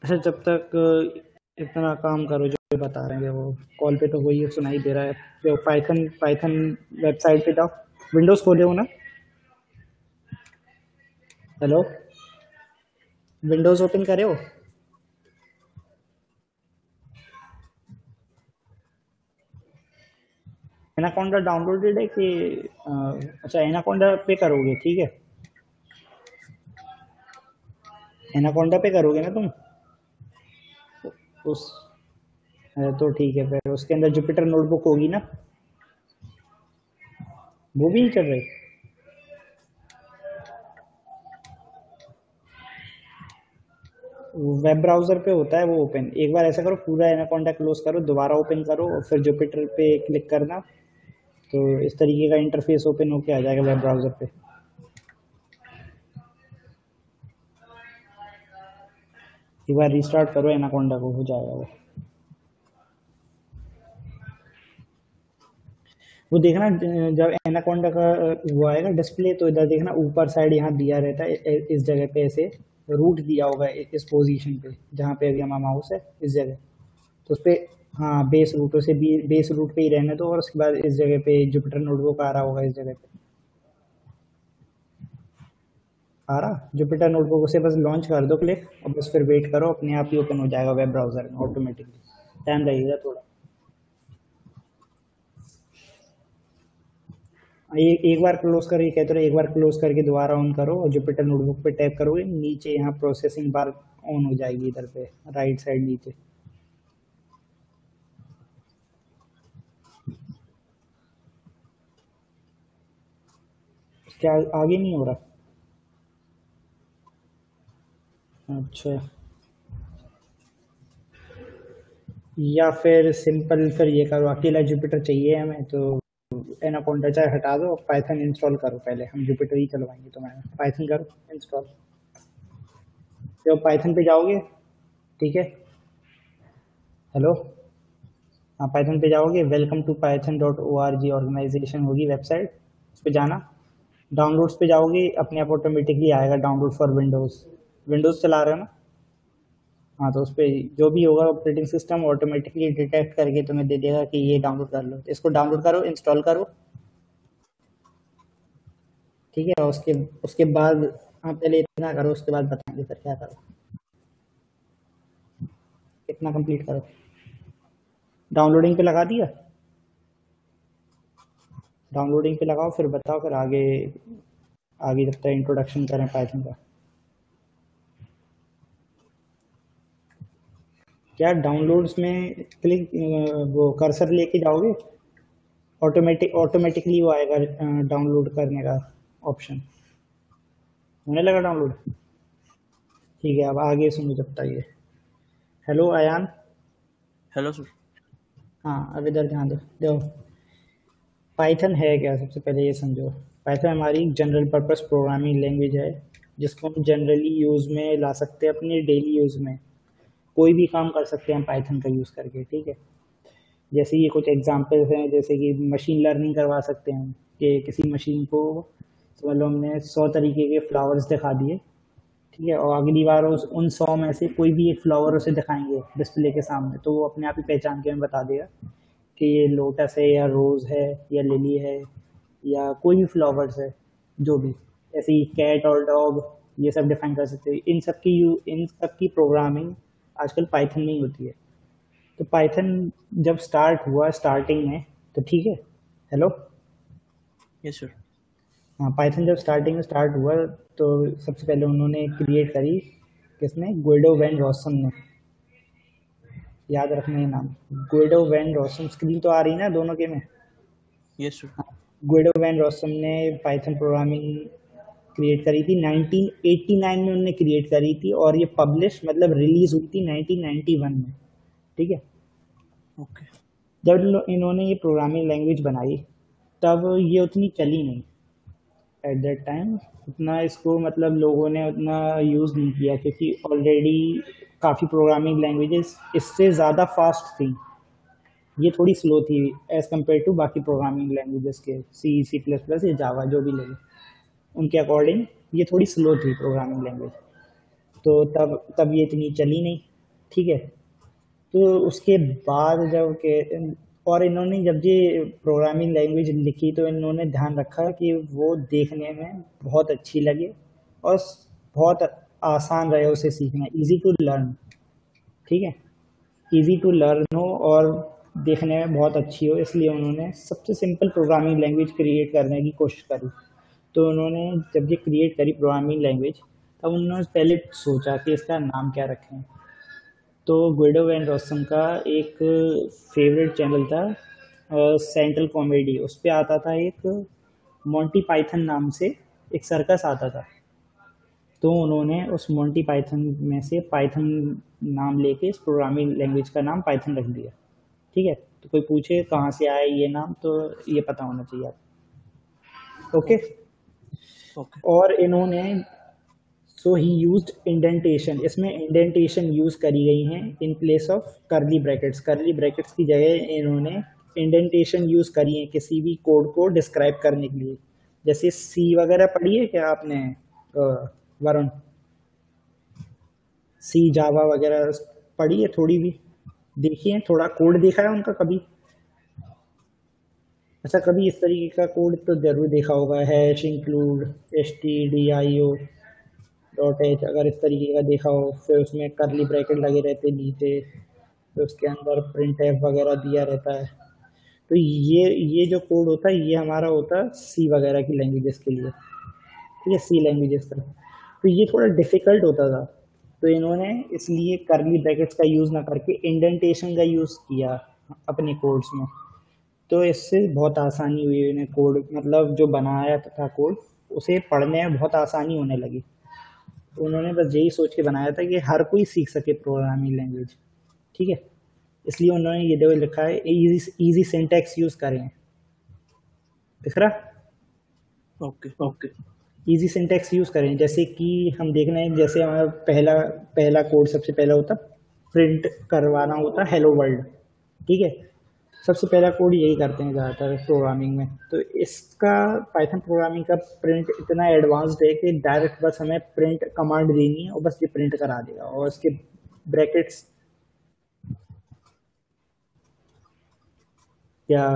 अच्छा, जब तक इतना काम करो जो बता रहे हैं वो कॉल पे, तो वही सुनाई दे रहा है। जो पाइथन वेबसाइट पे जाओ, विंडोज खोले हो ना? हेलो, विंडोज ओपन करे हो? एनाकोंडा डाउनलोडेड है कि अच्छा एनाकोंडा पे करोगे? ठीक है, एनाकोंडा पे करोगे ना तुम उस, तो ठीक है। फिर उसके अंदर जुपिटर नोटबुक होगी ना, वो भी नहीं चल रही? वेब ब्राउजर पे होता है वो ओपन। एक बार ऐसा करो, पूरा एनाकोंडा क्लोज करो, दोबारा ओपन करो और फिर जुपिटर पे क्लिक करना, तो इस तरीके का इंटरफेस ओपन होके आ जाएगा वेब ब्राउजर पे। एक बार रिस्टार्ट करो एनाकोंडा को, हो जाएगा वो देखना। जब एनाकोंडा का वो आएगा डिस्प्ले, तो इधर देखना ऊपर साइड यहाँ दिया रहता है, इस जगह पे ऐसे रूट दिया होगा इस पोजीशन पे जहाँ पे अभी हमारा माउस है, इस जगह। तो उस पर हाँ बेस रूट, उसे बेस रूट पे ही रहने दो, और उसके बाद इस जगह पे जुपिटर नोटबुक आ रहा होगा, इस जगह पे आ रहा जुपिटर नोटबुक, उसे बस लॉन्च कर दो क्लिक, और बस फिर वेट करो, अपने आप ही ओपन हो जाएगा वेब ब्राउजर में ऑटोमेटिकली। टाइम लगेगा थोड़ा। एक बार क्लोज करो, ये कहते रहे, एक बार क्लोज करके दोबारा ऑन करो और जुपिटर नोटबुक पे टैप करोगे, नीचे यहाँ प्रोसेसिंग बार ऑन हो जाएगी, इधर पे राइट साइड नीचे। क्या आगे नहीं हो रहा? अच्छा, या फिर सिंपल फिर ये करो, अकेला जुपिटर चाहिए हमें, तो एनाकोंडा चाहे हटा दो, पाइथन इंस्टॉल करो पहले, हम जुपिटर ही चलवाएंगे। तो मैं पाइथन करो इंस्टॉल, जब पाइथन पे जाओगे, ठीक है? हेलो, हाँ पाइथन पे जाओगे, वेलकम टू python.org ऑर्गेनाइजेशन होगी वेबसाइट, उस पर जाना, डाउनलोड्स पे जाओगे, अपने आप ऑटोमेटिकली आएगा डाउनलोड फॉर विंडोज़। विंडोज़ चला रहे हो ना? हाँ, तो उस पर जो भी होगा ऑपरेटिंग सिस्टम ऑटोमेटिकली डिटेक्ट करके तुम्हें दे देगा कि ये डाउनलोड कर लो, इसको डाउनलोड करो, इंस्टॉल करो, ठीक है? उसके बाद आप पहले इतना करो, उसके बाद बताएंगे सर क्या करो। इतना कंप्लीट करो। डाउनलोडिंग पे लगा दिया? डाउनलोडिंग पे लगाओ, फिर बताओ, फिर आगे आगे जब तक इंट्रोडक्शन करें पाइथन का। क्या डाउनलोड्स में क्लिक वो कर्सर लेके जाओगे, ऑटोमेटिकली वो आएगा डाउनलोड करने का ऑप्शन, होने लगा डाउनलोड, ठीक है? अब आगे सुनो जब तक ये। हेलो अयान। Hello sir. हाँ, अब इधर ध्यान दो, देखो पाइथन है क्या, सबसे पहले ये समझो। पाइथन हमारी जनरल पर्पस प्रोग्रामिंग लैंग्वेज है, जिसको हम जनरली यूज़ में ला सकते हैं, अपने डेली यूज़ में कोई भी काम कर सकते हैं हम पाइथन का यूज़ करके, ठीक है? जैसे ये कुछ एग्जांपल्स हैं, जैसे कि मशीन लर्निंग करवा सकते हैं कि किसी मशीन को, समझ लो हमने 100 तरीके के फ्लावर्स दिखा दिए, ठीक है? और अगली बार उन 100 में से कोई भी एक फ्लावर उसे दिखाएंगे डिस्प्ले के सामने, तो वो अपने आप ही पहचान के हमें बता देगा कि ये लोटस है या रोज़ है या लिली है या कोई भी फ्लावर्स है, जो भी। जैसे ही कैट और डॉग, ये सब डिफाइन कर सकते हैं। इन सब की प्रोग्रामिंग आजकल पाइथन में ही होती है। तो पाइथन जब स्टार्ट हुआ स्टार्टिंग में, तो ठीक है। Hello, yes sir. हाँ, पाइथन जब स्टार्टिंग में स्टार्ट हुआ, तो सबसे पहले उन्होंने क्रिएट करी, किसने? गुइडो वैन रोसम ने। याद रखना ये नाम, गुइडो वैन रोसम। स्क्रीन तो आ रही ना दोनों के में? Yes sir. Guido van Rossum ने पाइथन प्रोग्रामिंग क्रिएट करी थी 1989 में, उनने क्रिएट करी थी, और ये पब्लिश मतलब रिलीज हुई थी 1991 में, ठीक है? ओके। जब इन्होंने ये प्रोग्रामिंग लैंग्वेज बनाई, तब ये उतनी चली नहीं एट दैट टाइम, उतना इसको मतलब लोगों ने उतना यूज़ नहीं किया, क्योंकि ऑलरेडी काफ़ी प्रोग्रामिंग लैंग्वेजेस इससे ज़्यादा फास्ट थी, ये थोड़ी स्लो थी एज़ कम्पेयर टू बाकी प्रोग्रामिंग लैंग्वेजेस के, C++ या जावा, जो भी ले लें, उनके अकॉर्डिंग ये थोड़ी स्लो थी प्रोग्रामिंग लैंग्वेज। तो तब ये इतनी चली नहीं, ठीक है। तो उसके बाद जब के और इन्होंने जब ये प्रोग्रामिंग लैंग्वेज लिखी तो इन्होंने ध्यान रखा कि वो देखने में बहुत अच्छी लगे और बहुत आसान रहे उसे सीखना, इजी टू लर्न, ठीक है, इजी टू लर्न हो और देखने में बहुत अच्छी हो, इसलिए उन्होंने सबसे सिंपल प्रोग्रामिंग लैंग्वेज क्रिएट करने की कोशिश करी। तो उन्होंने जब ये क्रिएट करी प्रोग्रामिंग लैंग्वेज, तब उन्होंने पहले सोचा कि इसका नाम क्या रखें। तो गुइडो वैन रोसम का एक फेवरेट चैनल था सेंट्रल कॉमेडी, उस पर आता था एक मोंटी पाइथन नाम से एक सर्कस आता था। तो उन्होंने उस मोंटी पाइथन में से पाइथन नाम लेके इस प्रोग्रामिंग लैंग्वेज का नाम पाइथन रख दिया, ठीक है। तो कोई पूछे कहाँ से आया ये नाम, तो ये पता होना चाहिए आपको, ओके ओके। और इन्होंने सो ही यूज्ड इंडेंटेशन, इसमें इंडेंटेशन यूज़ करी गई हैं in place of curly brackets. Curly brackets की जगह इन्होंने इंडेंटेशन यूज़ करी है किसी भी कोड को डिस्क्राइब करने के लिए। जैसे सी वगैरह पढ़ी है क्या आपने वरुण, सी जावा वगैरह पढ़ी है थोड़ी भी, देखी है, थोड़ा कोड देखा है उनका कभी? अच्छा, कभी इस तरीके का कोड तो ज़रूर देखा होगा, hash include stdio dot H, अगर इस तरीके का देखा हो, फिर उसमें करली ब्रैकेट लगे रहते नीचे, फिर उसके अंदर प्रिंट एफ वगैरह दिया रहता है। तो ये जो कोड होता है ये हमारा होता है सी वगैरह की लैंग्वेजेस के लिए, ठीक है, सी लैंग्वेजेस का। तो ये थोड़ा डिफ़िकल्ट होता था, तो इन्होंने इसलिए करली ब्रैकेट्स का यूज़ ना करके इंडेंटेशन का यूज़ किया अपने कोड्स में। तो इससे बहुत आसानी हुई इन्हें कोड, मतलब जो बनाया था कोड उसे पढ़ने में बहुत आसानी होने लगी। उन्होंने बस यही सोच के बनाया था कि हर कोई सीख सके प्रोग्रामिंग लैंग्वेज, ठीक है, इसलिए उन्होंने ये देखो लिखा है इजी सिंटैक्स यूज़ करें, दिख रहा, okay okay. Easy syntax use करें, जैसे कि हम देख रहे हैं, जैसे हमारा पहला कोड सबसे पहला होता प्रिंट करवाना होता हेलो वर्ल्ड, ठीक है, सबसे पहला कोड यही करते हैं ज़्यादातर प्रोग्रामिंग में। तो इसका पाइथन प्रोग्रामिंग का प्रिंट इतना एडवांस्ड है कि डायरेक्ट बस हमें प्रिंट कमांड देनी है और बस ये प्रिंट करा देगा, और इसके ब्रैकेट्स या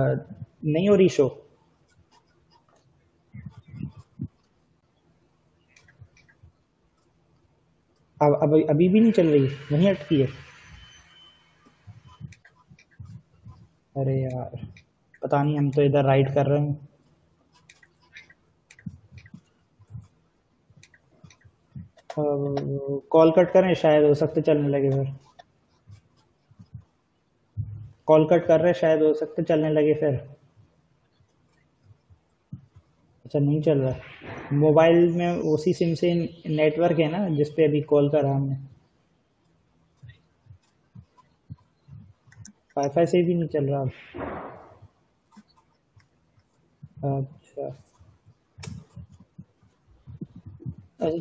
नहीं हो रही शो, अब अभी भी नहीं चल रही, वहीं अटकी है, अरे यार पता नहीं, हम तो इधर राइड कर रहे हैं, कॉल कट करें, शायद हो सकते चलने लगे, फिर कॉल कट कर रहे, शायद हो सकते चलने लगे फिर। अच्छा नहीं चल रहा, मोबाइल में उसी सिम से नेटवर्क है ना जिसपे अभी कॉल करा हमने, वाईफाई से भी नहीं चल रहा। अच्छा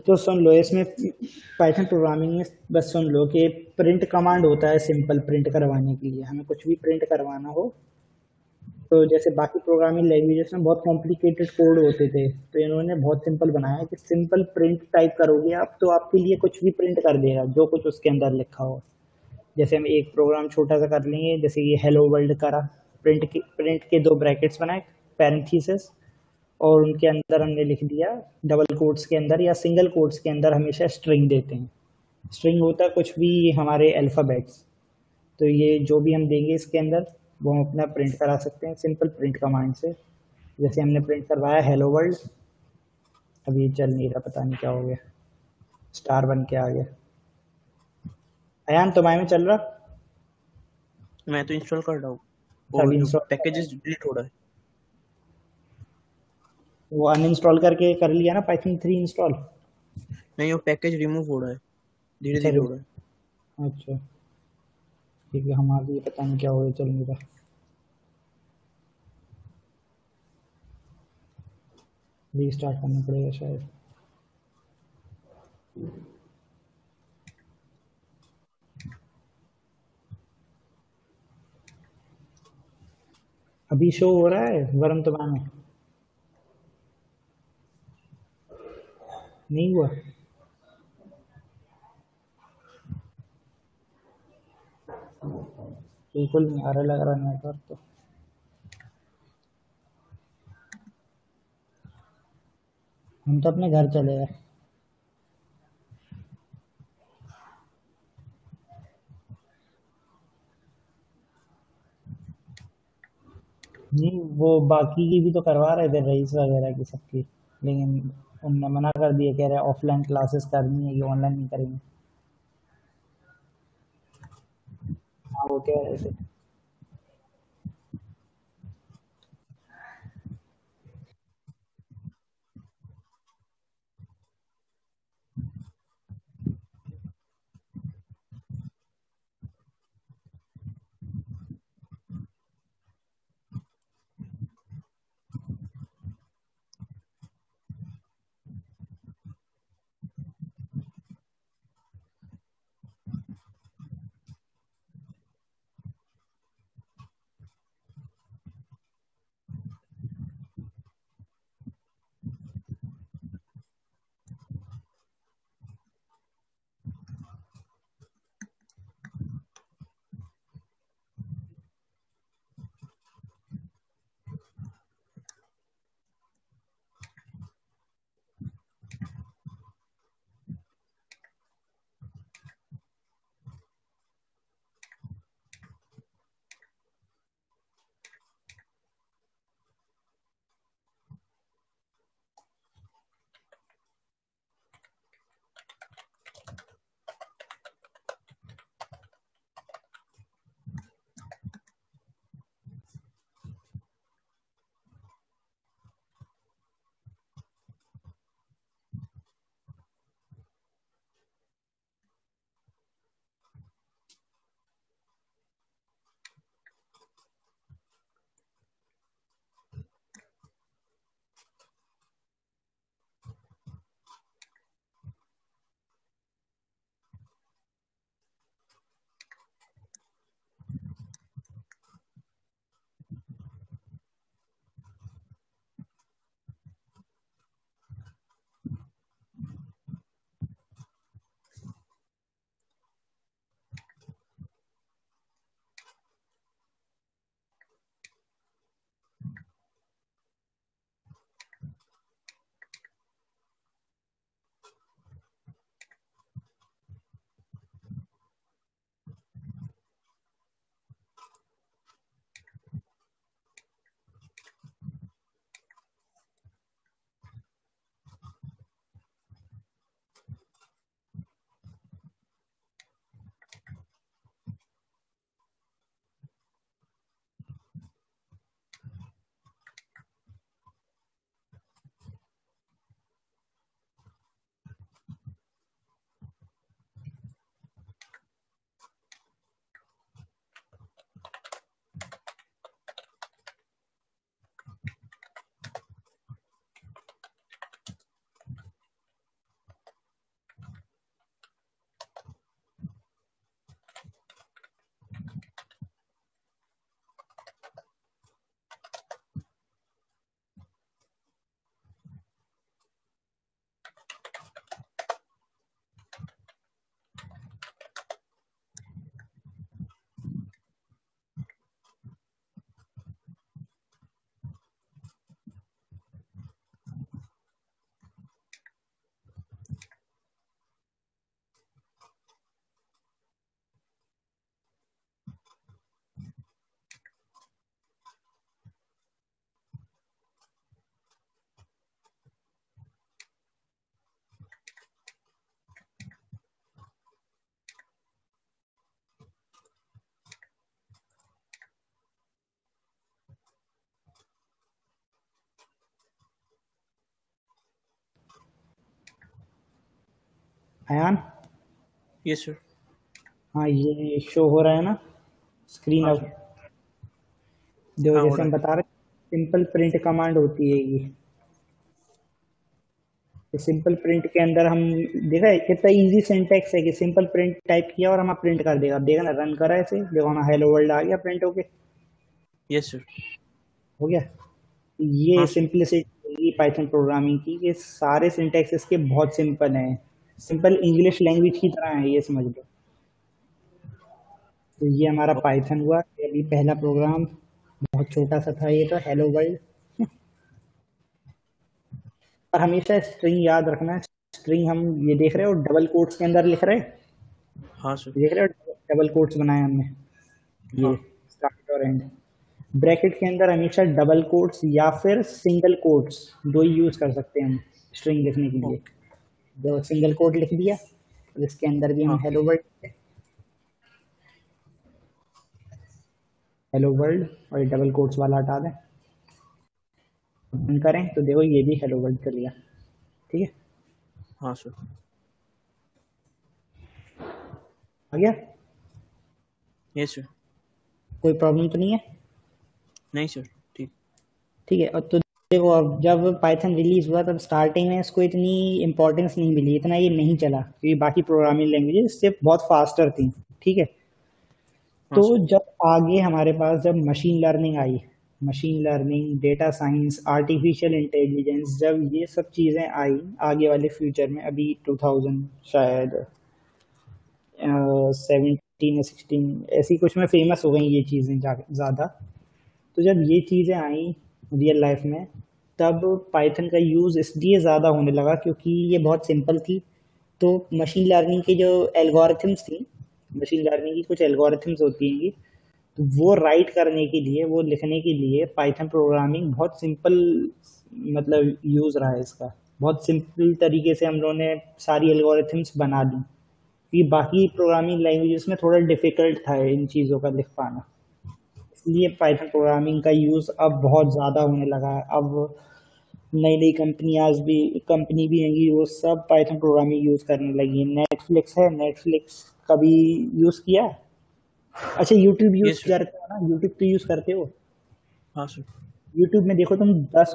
तो सुन लो, इसमें पाइथन प्रोग्रामिंग में बस सुन लो कि प्रिंट कमांड होता है सिंपल प्रिंट करवाने के लिए, हमें कुछ भी प्रिंट करवाना हो। तो जैसे बाकी प्रोग्रामिंग लैंग्वेजेस में बहुत कॉम्प्लिकेटेड कोड होते थे, तो इन्होंने बहुत सिंपल बनाया कि सिंपल प्रिंट टाइप करोगे आप तो आपके लिए कुछ भी प्रिंट कर देगा जो कुछ उसके अंदर लिखा हो। जैसे हम एक प्रोग्राम छोटा सा कर लेंगे, जैसे ये हेलो वर्ल्ड करा, प्रिंट के दो ब्रैकेट्स बनाए पैरेंथेसिस, और उनके अंदर हमने लिख दिया डबल कोट्स के अंदर या सिंगल कोट्स के अंदर हमेशा स्ट्रिंग देते हैं, स्ट्रिंग होता है कुछ भी हमारे अल्फ़ाबेट्स, तो ये जो भी हम देंगे इसके अंदर वो हम अपना प्रिंट करा सकते हैं सिंपल प्रिंट कमांड से। जैसे हमने प्रिंट करवाया हेलो वर्ल्ड, अब ये चल नहीं रहा, पता नहीं क्या हो गया, स्टार बन के आ गया। अयान तुम्हारे में चल रहा? मैं तो इंस्टॉल कर रहा हूँ, पैकेजेस डिलीट हो रहा है, वो अनइंस्टॉल करके कर लिया ना पाइथन 3 इंस्टॉल, नहीं वो पैकेज रिमूव हो रहा है, धीरे धीरे हो रहा है। अच्छा ठीक है, हमारे लिए पता नहीं क्या हो रहा, चल नहीं रहा, रीस्टार्ट करना पड़ेगा शायद। अभी शो हो रहा है वरुण तुम्हारे में? नहीं हुआ, बिल्कुल नहीं आ रहा लग रहा नेटवर्क तो। हम तो अपने घर चले गए। नहीं वो बाकी की भी तो करवा रहे थे रईस वगैरह की सबकी, लेकिन उनने मना कर दिया, कह रहे ऑफलाइन क्लासेस करनी है, ये ऑनलाइन नहीं करेंगे। हाँ वो कह रहे थे। Ayan yes sir. हाँ ये शो हो रहा है ना स्क्रीन अब, जो जैसे हम बता रहे सिंपल प्रिंट कमांड होती है ये। सिंपल प्रिंट के अंदर हम देखा कितना इजी सिंटैक्स है कि सिंपल प्रिंट टाइप किया और हमें प्रिंट कर देगा। आप देखा ना रन करा ऐसे, देखो हमारा हेलो वर्ल्ड आ गया प्रिंट होके। यस सर हो गया। ये सिंपलिसिटी पाइथन प्रोग्रामिंग की, ये सारे सिंटैक्स इसके बहुत सिंपल हैं, सिंपल इंग्लिश लैंग्वेज की तरह है ये समझ लो। तो ये हमारा पाइथन हुआ। अभी पहला प्रोग्राम बहुत छोटा सा था, ये तो हेलो वर्ल्ड। और हमेशा स्ट्रिंग याद रखना है, स्ट्रिंग हम ये देख रहे हो डबल कोट्स के अंदर लिख रहे हैं। हाँ सर, देख रहे हो डबल कोट्स बनाए हमने, ये स्टार्ट और एंड। ब्रैकेट के अंदर हमेशा डबल कोट्स या फिर सिंगल कोट्स, दो ही यूज कर सकते हैं हम स्ट्रिंग लिखने के लिए। जो सिंगल कोट लिख दिया और इसके अंदर भी हम हेलो वर्ल्ड, हेलो वर्ल्ड और डबल कोट्स वाला हटा दें, बंद करें तो देखो ये भी हेलो वर्ल्ड कर लिया। ठीक है, हाँ सर आ गया। यस सर, कोई प्रॉब्लम तो नहीं है? नहीं सर, ठीक ठीक है। और तो देखो अब जब पाइथन रिलीज हुआ तब स्टार्टिंग में इसको इतनी इम्पोर्टेंस नहीं मिली, इतना ये नहीं चला, क्योंकि बाकी प्रोग्रामिंग लैंग्वेजेस इससे बहुत फास्टर थी। ठीक है, तो जब आगे हमारे पास जब मशीन लर्निंग आई, machine learning, data science, artificial intelligence, जब ये सब चीज़ें आई आगे वाले फ्यूचर में, अभी 2000 शायद 17 या 16 ऐसी कुछ में फेमस हो गई ये चीज़ें ज़्यादा। तो जब ये चीज़ें आई रियल लाइफ में तब पाइथन का यूज़ इसलिए ज़्यादा होने लगा क्योंकि ये बहुत सिंपल थी। तो मशीन लर्निंग के जो एल्गोरिथम्स थी, मशीन लर्निंग की कुछ एल्गोरिथम्स होती हैं, तो वो राइट करने के लिए, वो लिखने के लिए पाइथन प्रोग्रामिंग बहुत सिंपल मतलब यूज़ रहा है इसका। बहुत सिंपल तरीके से हम लोगों ने सारी एल्गोरिथम्स बना दी, क्योंकि बाकी प्रोग्रामिंग लैंग्वेजेस में थोड़ा डिफ़िकल्ट था इन चीज़ों का लिख पाना, इसलिए पाइथन प्रोग्रामिंग का यूज़ अब बहुत ज़्यादा होने लगा है। अब नई नई कंपनी भी आएंगी, वो सब पाइथन प्रोग्रामिंग यूज़ करने लगी। नेटफ्लिक्स है, नेटफ्लिक्स कभी यूज़ किया? अच्छा, यूट्यूब यूज़ करते हो ना, यूट्यूब तो यूज़ करते हो? हाँ सर। यूट्यूब में देखो तुम 10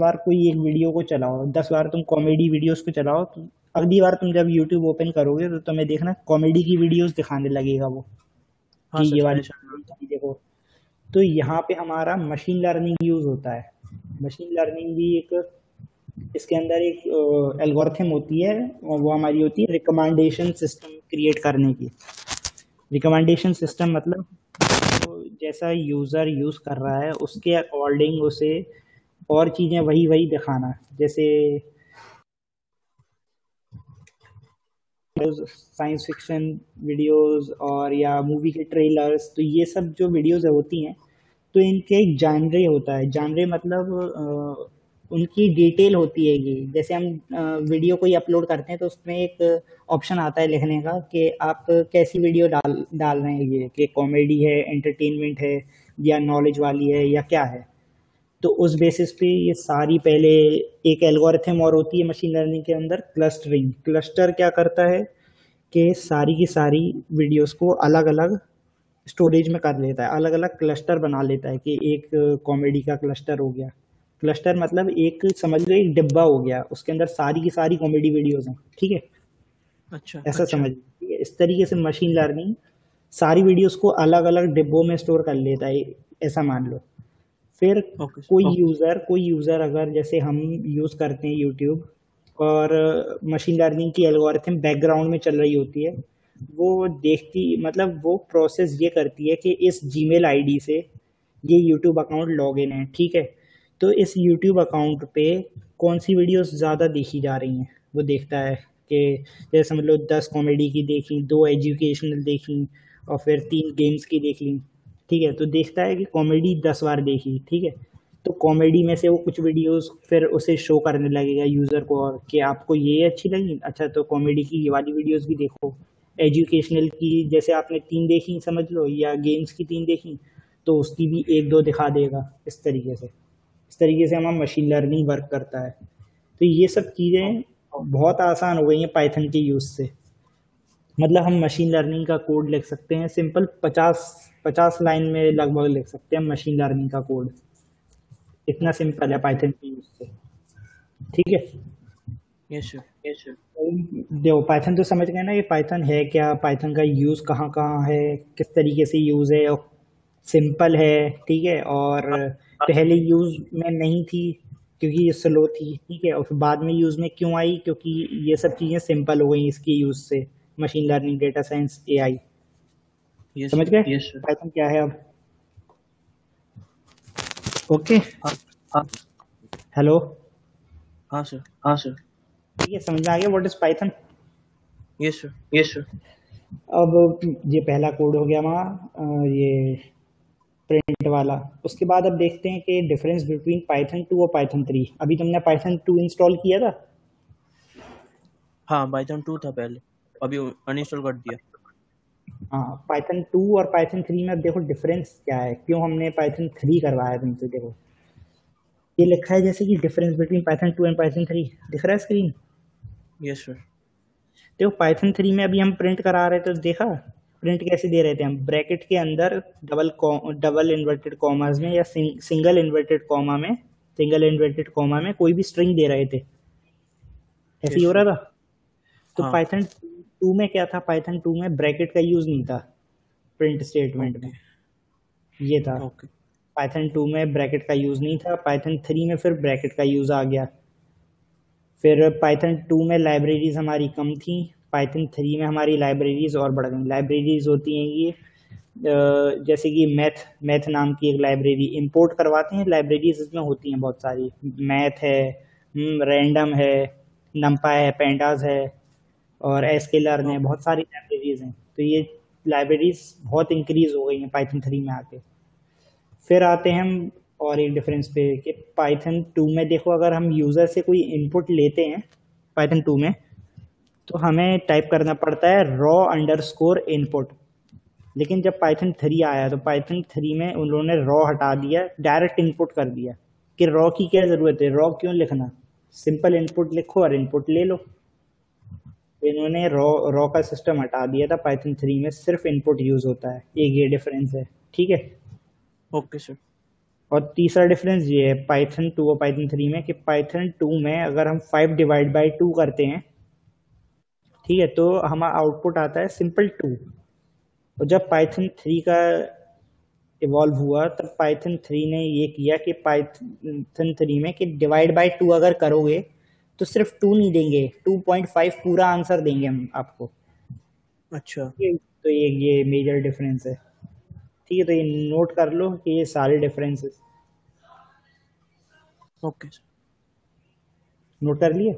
बार कोई एक वीडियो को चलाओ, 10 बार तुम कॉमेडी वीडियोस को चलाओ, तो अगली बार तुम जब यूट्यूब ओपन करोगे तो तुम्हें देखना कॉमेडी की वीडियोस दिखाने लगेगा वो। हाँ सर, ये वाली देखो। तो यहाँ पे हमारा मशीन लर्निंग यूज़ होता है। मशीन लर्निंग भी एक, इसके अंदर एक एल्गोरिथम होती है, वो हमारी होती है रिकमेंडेशन सिस्टम क्रिएट करने की। रिकमेंडेशन सिस्टम मतलब तो जैसा यूज़र यूज़ कर रहा है उसके अकॉर्डिंग उसे और चीज़ें वही दिखाना। जैसे साइंस फिक्शन वीडियोस और या मूवी के ट्रेलर्स, तो ये सब जो वीडियोस होती हैं तो इनके एक जॉनरे होता है। जॉनरे मतलब उनकी डिटेल होती है। ये जैसे हम वीडियो कोई अपलोड करते हैं तो उसमें एक ऑप्शन आता है लिखने का कि आप कैसी वीडियो डाल रहे हैं, ये कि कॉमेडी है, एंटरटेनमेंट है या नॉलेज वाली है या क्या है। तो उस बेसिस पे ये सारी, पहले एक एल्गोरिथम और होती है मशीन लर्निंग के अंदर, क्लस्टरिंग। क्लस्टर क्या करता है कि सारी की सारी वीडियोस को अलग अलग स्टोरेज में कर लेता है, अलग अलग क्लस्टर बना लेता है कि एक कॉमेडी का क्लस्टर हो गया। क्लस्टर मतलब एक, समझ लो एक डिब्बा हो गया, उसके अंदर सारी की सारी कॉमेडी वीडियोस हैं। ठीक है, अच्छा ऐसा अच्छा। समझ लीजिए, इस तरीके से मशीन लर्निंग सारी वीडियोस को अलग अलग डिब्बों में स्टोर कर लेता है, ऐसा मान लो। फिर कोई यूज़र अगर, जैसे हम यूज़ करते हैं यूट्यूब और मशीन लर्निंग की एल्गोरिथम बैकग्राउंड में चल रही होती है, वो देखती, मतलब वो प्रोसेस ये करती है कि इस जीमेल आईडी से ये यूट्यूब अकाउंट लॉगिन है। ठीक है, तो इस YouTube अकाउंट पे कौन सी वीडियोस ज़्यादा देखी जा रही हैं वो देखता है। कि जैसे समझ लो 10 कॉमेडी की देखी, 2 एजुकेशनल देखी और फिर 3 गेम्स की देखी। ठीक है, तो देखता है कि कॉमेडी 10 बार देखी। ठीक है, तो कॉमेडी में से वो कुछ वीडियोस फिर उसे शो करने लगेगा यूज़र को, और कि आपको ये अच्छी लगी, अच्छा तो कॉमेडी की ये वाली वीडियोज़ भी देखो। एजुकेशनल की जैसे आपने 3 देखी समझ लो, या गेम्स की 3 देखी, तो उसकी भी 1-2 दिखा देगा। इस तरीके से हमारा मशीन लर्निंग वर्क करता है। तो ये सब चीज़ें बहुत आसान हो गई हैं पाइथन के यूज़ से। मतलब हम मशीन लर्निंग का कोड लिख सकते हैं सिंपल, 50 लाइन में लगभग लिख सकते हैं मशीन लर्निंग का कोड, इतना सिंपल है पाइथन के यूज़ से। ठीक है, यस सर। देखो पाइथन तो समझ गए ना, ये पाइथन है क्या, पाइथन का यूज़ कहाँ है, किस तरीके से यूज़ है, और सिंपल है। ठीक है, और पहले यूज़ में नहीं थी क्योंकि ये स्लो थी। ठीक है, और फिर बाद में यूज़ में क्यों आई, क्योंकि ये सब चीज़ें सिंपल हो गई इसके यूज़ से, machine learning, data science, AI. समझ गए पाइथन क्या है अब? ओके हेलो हाँ सर ठीक है समझ में आ गया what is Python? Yes sir अब ये पहला कोड हो गया हमारा ये प्रिंट वाला। उसके बाद अब देखते हैं कि डिफरेंस बिटवीन पाइथन 2 और पाइथन 3। अभी तुमने पाइथन 2 इंस्टॉल किया था? हाँ पाइथन 2 था पहले, अभी अनइंस्टॉल कर दिया। हाँ पाइथन 2 और पाइथन 3 में देखो डिफरेंस क्या है, क्यों हमने पाइथन 3 करवाया तुमसे। देखो ये लिखा है जैसे कि difference between Python 2 and Python 3, दिख रहा है स्क्रीन? Yes sir. देखो पाइथन 3 में अभी हम प्रिंट करा रहे थे, देखा प्रिंट कैसे दे रहे थे हम? ब्रैकेट के अंदर डबल इन्वर्टेड कॉमास में या सिंगल इन्वर्टेड कॉमा में कोई भी स्ट्रिंग दे रहे थे, ऐसे ही हो रहा था। तो हाँ। पाइथन 2 में क्या था? पाइथन 2 में ब्रैकेट का यूज नहीं था प्रिंट स्टेटमेंट में, ये था पाइथन 2 में ब्रैकेट का यूज नहीं था। पाइथन 3 में फिर ब्रैकेट का यूज आ गया। फिर पाइथन 2 में लाइब्रेरीज हमारी कम थी, पाइथन 3 में हमारी लाइब्रेरीज और बढ़ गई। लाइब्रेरीज होती हैं ये जैसे कि मैथ नाम की एक लाइब्रेरी इंपोर्ट करवाते हैं, लाइब्रेरीज इसमें होती हैं बहुत सारी। मैथ है, रैंडम है, नम्पाय है, पेंडास है और एसकेलर्न है, बहुत सारी लाइब्रेरीज हैं। तो ये लाइब्रेरीज बहुत इंक्रीज हो गई हैं पाइथन 3 में आके। फिर आते हैं हम और एक डिफरेंस पे कि पाइथन 2 में देखो अगर हम यूज़र से कोई इनपुट लेते हैं पाइथन 2 में तो हमें टाइप करना पड़ता है raw_input। लेकिन जब पाइथन 3 आया तो पाइथन 3 में उन लोगों ने raw हटा दिया, डायरेक्ट इनपुट कर दिया कि raw की क्या ज़रूरत है, raw क्यों लिखना, सिंपल इनपुट लिखो और इनपुट ले लो। तो इन्होंने raw का सिस्टम हटा दिया था पाइथन 3 में, सिर्फ इनपुट यूज़ होता है। एक ये डिफरेंस है, ठीक है ओके सर। और तीसरा डिफरेंस ये है पाइथन 2 और पाइथन 3 में कि पाइथन 2 में अगर हम 5 डिवाइड बाई 2 करते हैं, ठीक है, तो हमारा आउटपुट आता है सिंपल 2। और जब पाइथन 3 का इवॉल्व हुआ तब पाइथन 3 ने ये किया कि पाइथन 3 में कि डिवाइड बाई 2 अगर करोगे तो सिर्फ 2 नहीं देंगे, 2.5 पूरा आंसर देंगे हम आपको। अच्छा तो ये मेजर डिफरेंस है, ठीक है। तो ये नोट कर लो कि ये सारे डिफरेंसेस। ओके नोट कर लिए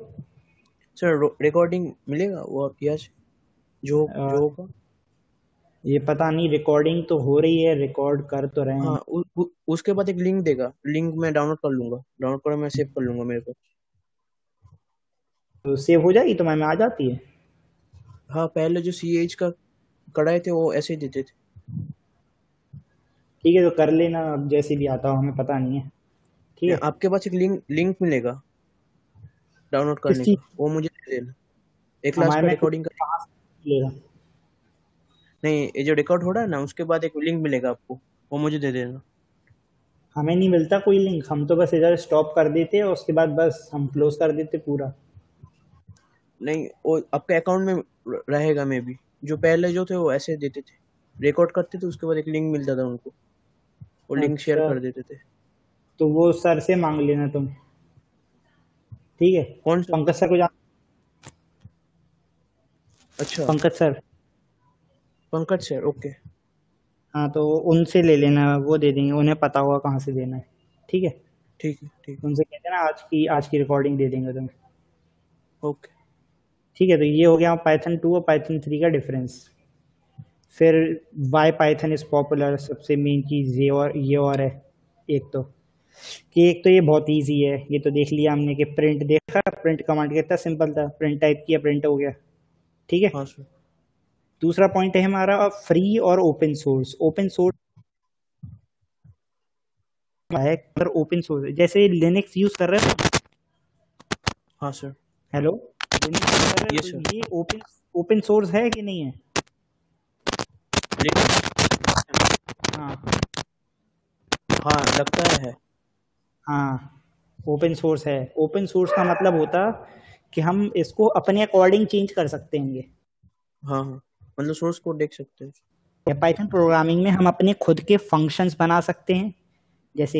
सर? रिकॉर्डिंग मिलेगा वो आपकी आज जो होगा? ये पता नहीं, रिकॉर्डिंग तो हो रही है, रिकॉर्ड कर तो रहे हैं। हाँ, उसके बाद एक लिंक देगा, लिंक मैं डाउनलोड कर लूंगा, डाउनलोड कर मैं सेव कर लूंगा मेरे को। तो सेव हो जाएगी तो मैं आ जाती है। हाँ पहले जो CH का कढ़ाए थे वो ऐसे देते थे, ठीक है। तो कर लेना अब जैसे भी आता हो, हमें पता नहीं है, ठीक है। आपके पास एक लिंक मिलेगा डाउनलोड करने का, वो मुझे दे देना। एक क्लास में रिकॉर्डिंग का नहीं, ये जो रिकॉर्ड हो रहा है ना उसके बाद एक लिंक मिलेगा आपको, वो मुझे दे देना। हमें नहीं मिलता कोई लिंक, हम तो बस इधर स्टॉप कर देते और उसके बाद बस हम क्लोज कर देते पूरा। नहीं वो आपके अकाउंट में रहेगा मे बी, जो पहले जो थे वो ऐसे देते थे, रिकॉर्ड करते थे उसके बाद एक लिंक मिलता था उनको, और लिंक शेयर कर देते थे। तो वो सर से मांग लेना तुम, ठीक है? कौन सर? पंकज सर को जान। अच्छा पंकज सर ओके हाँ, तो उनसे ले लेना, वो दे देंगे, उन्हें पता होगा कहाँ से देना है, ठीक है ठीक। उनसे कह देना आज की रिकॉर्डिंग दे देंगे तुम्हें, ओके ठीक है। तो ये हो गया पाइथन 2 और पाइथन 3 का डिफरेंस। फिर वाई पाइथन इज़ पॉपुलर, सबसे मेन चीज़ ये और है एक तो ये बहुत इजी है, ये तो देख लिया हमने कि प्रिंट, देखा प्रिंट कमांड कितना सिंपल था, प्रिंट टाइप किया प्रिंट हो गया, ठीक है। हाँ दूसरा पॉइंट है हमारा फ्री और ओपन सोर्स। ओपन सोर्स है पर ओपन सोर्स जैसे लिनक्स यूज कर रहे हैं। हाँ सर हेलो, लिनक्स ये ओपन सोर्स है कि नहीं है? हाँ लगता है। हाँ ओपन सोर्स है। ओपन सोर्स का मतलब होता कि हम इसको अपने अकॉर्डिंग चेंज कर सकते हैं। हाँ मतलब सोर्स कोड देख सकते हैं। पाइथन प्रोग्रामिंग में हम अपने खुद के फंक्शंस बना सकते हैं, जैसे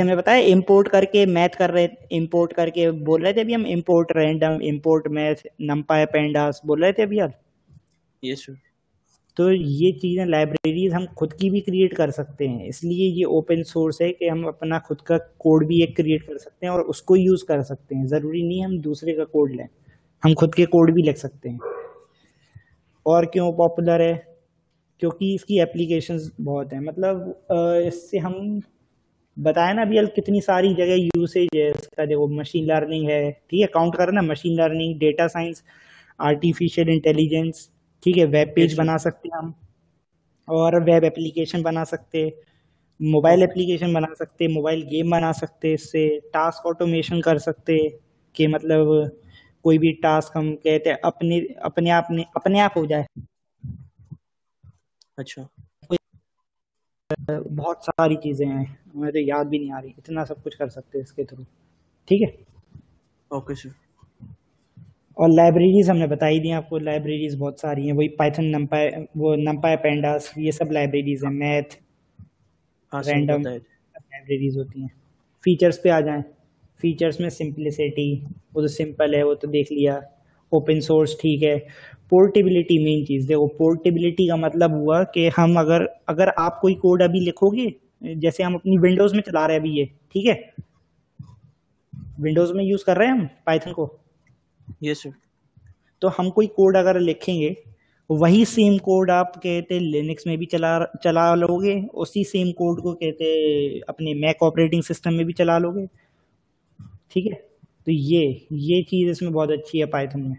हमने बताया इंपोर्ट करके मैथ कर रहे, इंपोर्ट करके बोल रहे थे अभी हम, import random, import math, नम्पाय, pandas बोल रहे थे अभी यार। Yes sir. तो ये चीज़ें लाइब्रेरीज हम खुद की भी क्रिएट कर सकते हैं, इसलिए ये ओपन सोर्स है कि हम अपना खुद का कोड भी एक क्रिएट कर सकते हैं और उसको यूज़ कर सकते हैं। ज़रूरी नहीं हम दूसरे का कोड लें, हम खुद के कोड भी लिख सकते हैं। और क्यों पॉपुलर है? क्योंकि इसकी एप्लीकेशंस बहुत हैं। मतलब इससे हम बताया ना अभी कितनी सारी जगह यूसेज है इसका। देखो मशीन लर्निंग है, ठीक है, काउंट करना, machine learning, data science, artificial intelligence, ठीक है, वेब पेज बना सकते हैं हम, और वेब एप्लीकेशन बना सकते, मोबाइल एप्लीकेशन बना सकते, मोबाइल गेम बना सकते, इससे टास्क ऑटोमेशन कर सकते कि मतलब कोई भी टास्क हम कहते हैं अपने आप हो जाए। अच्छा, बहुत सारी चीजें हैं, हमें तो याद भी नहीं आ रही, इतना सब कुछ कर सकते हैं इसके थ्रू। ठीक है, ओके सर। और लाइब्रेरीज हमने बता ही दी आपको, लाइब्रेरीज बहुत सारी हैं, वही पाइथन, नम्पाई, पैंडास, ये सब लाइब्रेरीज हैं। मैथ रैंडम लाइब्रेरीज होती हैं। फीचर्स पे आ जाएं, फीचर्स में सिंपलिसिटी, वो तो सिंपल है, वो तो देख लिया। ओपन सोर्स, ठीक है। पोर्टेबिलिटी मेन चीज़, देखो पोर्टेबिलिटी का मतलब हुआ कि हम अगर आप कोई कोड अभी लिखोगे, जैसे हम अपनी विंडोज़ में चला रहे हैं अभी ये, ठीक है, विंडोज़ में यूज़ कर रहे हैं हम पाइथन को, यस सर। तो हम कोई कोड अगर लिखेंगे, वही सेम कोड आप कहते लिनक्स में भी चला लोगे, उसी सेम कोड को कहते अपने मैक ऑपरेटिंग सिस्टम में भी चला लोगे, ठीक है। तो ये चीज़ इसमें बहुत अच्छी है पाइथन में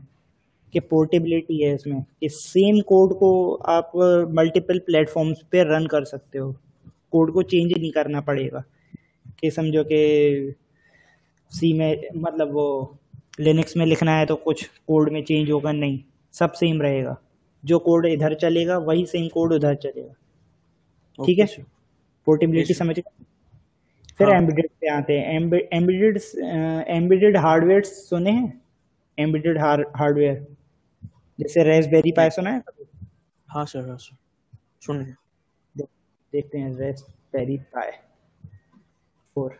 कि पोर्टेबिलिटी है इसमें, कि सेम कोड को आप मल्टीपल प्लेटफॉर्म्स पे रन कर सकते हो, कोड को चेंज नहीं करना पड़ेगा। कि समझो कि सी में मतलब वो लिनक्स में लिखना है तो कुछ कोड में चेंज होगा नहीं, सब सेम रहेगा, जो कोड इधर चलेगा वही सेम कोड उधर चलेगा, ठीक है। पोर्टेबिलिटी समझ। फिर एम्बेडेड पे आते हैं। एम्बेडेड हार्डवेयर सुने हैं? एम्बेडेड हार्डवेयर जैसे रेसबेरी पाई सुना है? हाँ सर, हाँ सर सुन लिया। देखते हैं रेसबेरी पाई 4।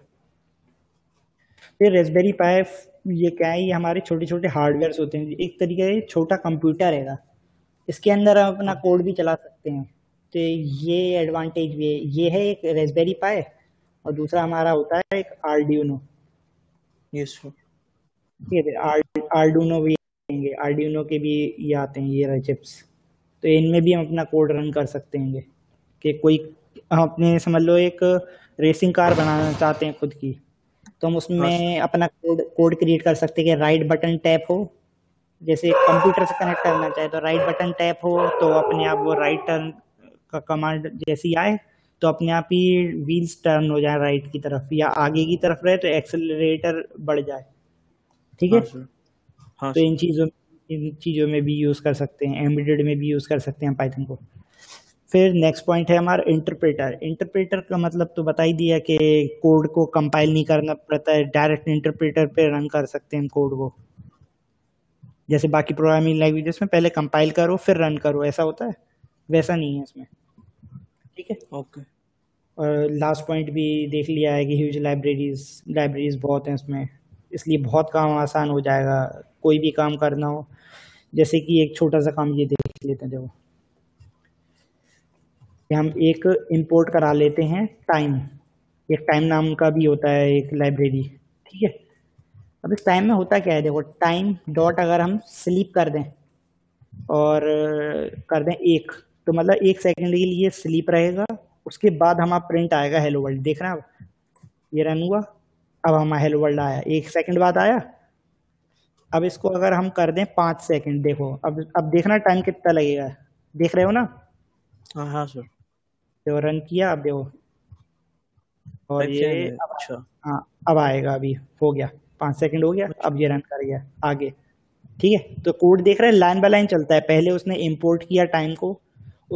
ये रेसबेरी पाई ये क्या है? ये हमारे छोटे छोटे हार्डवेयर्स होते हैं, एक तरीके से छोटा कंप्यूटर है, इसके अंदर हम अपना कोड भी चला सकते हैं। तो ये एडवांटेज भी है, ये है एक रेसबेरी पाई, और दूसरा हमारा होता है एक आर्डुइनो। यस सर, ठीक है। आर्डुइनो भी आएंगे, आर्डुइनो के भी ये आते हैं ये रहे चिप्स, तो इनमें भी हम अपना कोड रन कर सकते हैं कि कोई हम अपने समझ लो एक रेसिंग कार बनाना चाहते हैं खुद की, तो हम उसमें अपना कोड क्रिएट कर सकते हैं कि राइट बटन टैप हो, जैसे कंप्यूटर से कनेक्ट करना चाहे तो राइट बटन टैप हो तो अपने आप वो राइट टर्न का कमांड जैसी आए तो अपने आप ही व्हील्स टर्न हो जाए राइट की तरफ, या आगे की तरफ रहे तो एक्सेलरेटर बढ़ जाए, ठीक है। हाँ, तो इन चीज़ों में भी यूज़ कर सकते हैं, एम्बेडेड में भी यूज़ कर सकते हैं पाइथन को। फिर नेक्स्ट पॉइंट है हमारा इंटरप्रेटर। इंटरप्रेटर का मतलब तो बता ही दिया कि कोड को कंपाइल नहीं करना पड़ता है, डायरेक्ट इंटरप्रेटर पे रन कर सकते हैं कोड को, जैसे बाकी प्रोग्रामिंग लैंग्वेजेस में पहले कंपाइल करो फिर रन करो, ऐसा होता है, वैसा नहीं है इसमें, ठीक है, ओके। और लास्ट पॉइंट भी देख लिया है कि ह्यूज लाइब्रेरीज बहुत हैं इसमें, इसलिए बहुत काम आसान हो जाएगा, कोई भी काम करना हो। जैसे कि एक छोटा सा काम ये देख लेते हैं, देखो हम एक इंपोर्ट करा लेते हैं टाइम, एक टाइम नाम का भी होता है एक लाइब्रेरी, ठीक है। अब इस टाइम में होता क्या है, देखो टाइम डॉट अगर हम स्लीप कर दें और कर दें 1, तो मतलब 1 सेकंड के लिए स्लीप रहेगा, उसके बाद हमारा प्रिंट आएगा हेलो वर्ल्ड। देख रहे हैं आप, ये रन हुआ, अब हमारा हेलो वर्ल्ड आया, 1 सेकंड बाद आया। अब इसको अगर हम कर दें 5 सेकंड, देखो अब देखना टाइम कितना लगेगा, देख रहे हो ना? हाँ सर, तो रन किया, अब देखो, और ये अच्छा, हाँ अब आएगा, अभी हो गया 5 सेकंड हो गया, अब ये रन कर गया आगे, ठीक है। तो कोड देख रहे हैं लाइन बाय लाइन चलता है, पहले उसने इंपोर्ट किया टाइम को,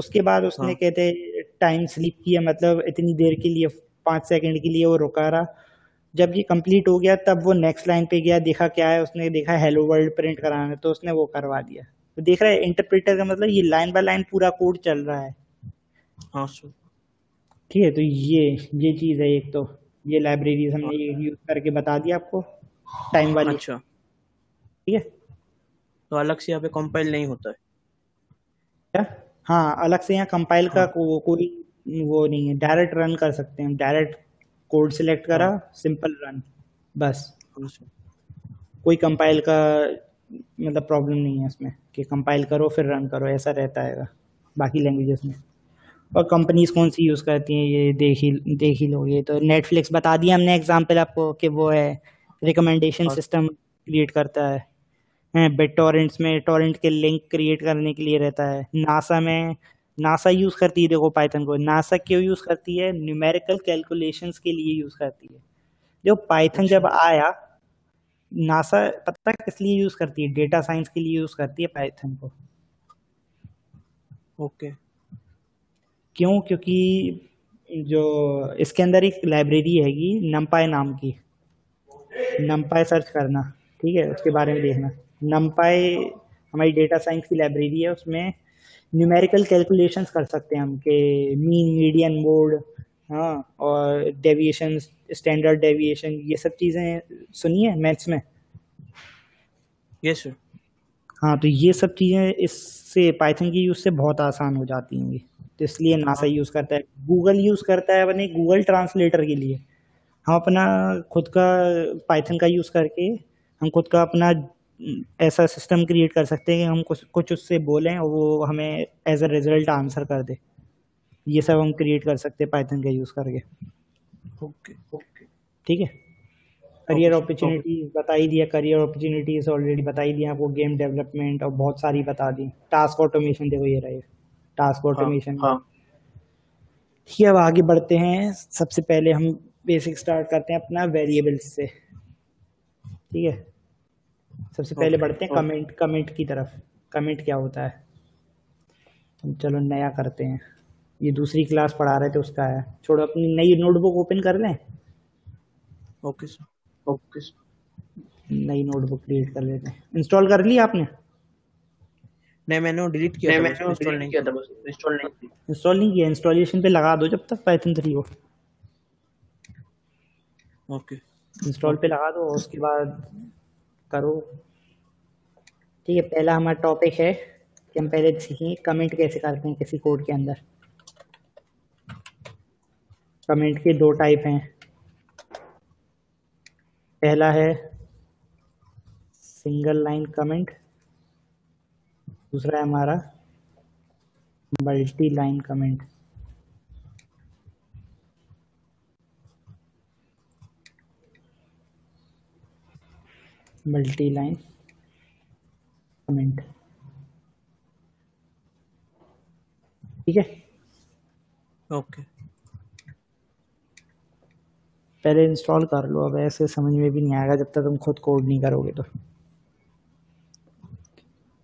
उसके बाद उसने कहते टाइम स्लीप किया, मतलब इतनी देर के लिए 5 सेकंड के लिए वो रुका रहा, जब ये कंप्लीट हो गया तब वो नेक्स्ट लाइन पे गया, देखा क्या है, उसने देखा हेलो वर्ल्ड प्रिंट कराना है, तो उसने वो करवा दिया। तो देख रहा है इंटरप्रेटर का मतलब ये लाइन बाय लाइन पूरा कोड चल रहा है। हाँ सर, ठीक है। तो ये चीज़ है एक, तो ये लाइब्रेरी हमने ये यूज करके बता दिया आपको टाइम वाली। अच्छा, ठीक है। तो अलग से यहाँ पे कंपाइल नहीं होता है क्या? हाँ, अलग से यहाँ कंपाइल का हाँ कोई वो नहीं है, डायरेक्ट रन कर सकते हैं। डायरेक्ट कोड सिलेक्ट करा, हाँ सिंपल रन, बस कोई कंपाइल का मतलब प्रॉब्लम नहीं है इसमें कि कंपाइल करो फिर रन करो, ऐसा रहता है बाकी लैंग्वेजेस में। और कंपनीज कौन सी यूज़ करती हैं ये देख ही लो। ये तो नेटफ्लिक्स बता दिया हमने एग्जांपल आपको कि वो है रिकमेंडेशन सिस्टम क्रिएट करता है। बिट टॉरेंट्स में टॉरेंट के लिंक क्रिएट करने के लिए रहता है। नासा में नासा यूज़ करती है, देखो पाइथन को नासा क्यों यूज़ करती है, न्यूमेरिकल कैलकुलेशंस के लिए यूज़ करती है। जो पाइथन जब आया नासा पता किस लिए यूज़ करती है, डेटा साइंस के लिए यूज़ करती है पाइथन को। ओके क्यों, क्योंकि जो इसके अंदर एक लाइब्रेरी हैगी numpy नाम की, numpy सर्च करना ठीक है, उसके बारे में देखना। numpy हमारी डेटा साइंस की लाइब्रेरी है, उसमें न्यूमेरिकल कैलकुलेशंस कर सकते हैं हम कि मीन मीडियन मोड, हाँ, और डेविएशन स्टैंडर्ड डेविएशन, ये सब चीज़ें सुनी है मैथ्स में। Yes sir. हाँ, तो ये सब चीज़ें इससे पाइथन की यूज़ से बहुत आसान हो जाती हैं, तो इसलिए नासा यूज़ करता है। गूगल यूज़ करता है अपने गूगल ट्रांसलेटर के लिए। हम अपना खुद का पाइथन का यूज़ करके हम खुद का अपना ऐसा सिस्टम क्रिएट कर सकते हैं कि हम कुछ उससे बोलें और वो हमें एज अ रिजल्ट आंसर कर दे। ये सब हम क्रिएट कर सकते हैं पाइथन का यूज़ करके। ओके ओके ठीक है। करियर अपॉर्चुनिटीज़ बता ही दिया, करियर अपॉर्चुनिटीज़ ऑलरेडी बता ही दिया आपको। गेम डेवलपमेंट और बहुत सारी बता दी। टास्क ऑटोमेशन देखो, ये रहे टास्क ऑटोमेशन। हाँ ठीक है, अब आगे बढ़ते हैं। सबसे पहले हम बेसिक स्टार्ट करते हैं अपना वेरिएबल्स से, ठीक है। सबसे पहले बढ़ते हैं कमेंट की तरफ। कमेंट क्या होता है, हम चलो नया करते हैं, ये दूसरी क्लास पढ़ा रहे थे उसका है, छोड़ो। अपनी नई नोटबुक ओपन कर लें। ओके सर, ओके सर, नई नोटबुक क्रिएट कर लेते हैं। इंस्टॉल कर ली आपने? नहीं, मैंने डिलीट किया, इंस्टॉल नहीं किया। इंस्टॉलेशन पे लगा दो जब तक पाइथन 3 हो। ओके, इंस्टॉल पे लगा दो, उसके बाद करो। ठीक है, पहला हमारा टॉपिक है कि हम पहले सीखेंगे कमेंट कैसे करते हैं किसी कोड के अंदर। कमेंट के 2 टाइप हैं। पहला है सिंगल लाइन कमेंट, दूसरा है हमारा multi line comment. Multi line comment, ठीक है ओके। पहले इंस्टॉल कर लो, अब ऐसे समझ में भी नहीं आएगा जब तक तुम खुद कोड नहीं करोगे। तो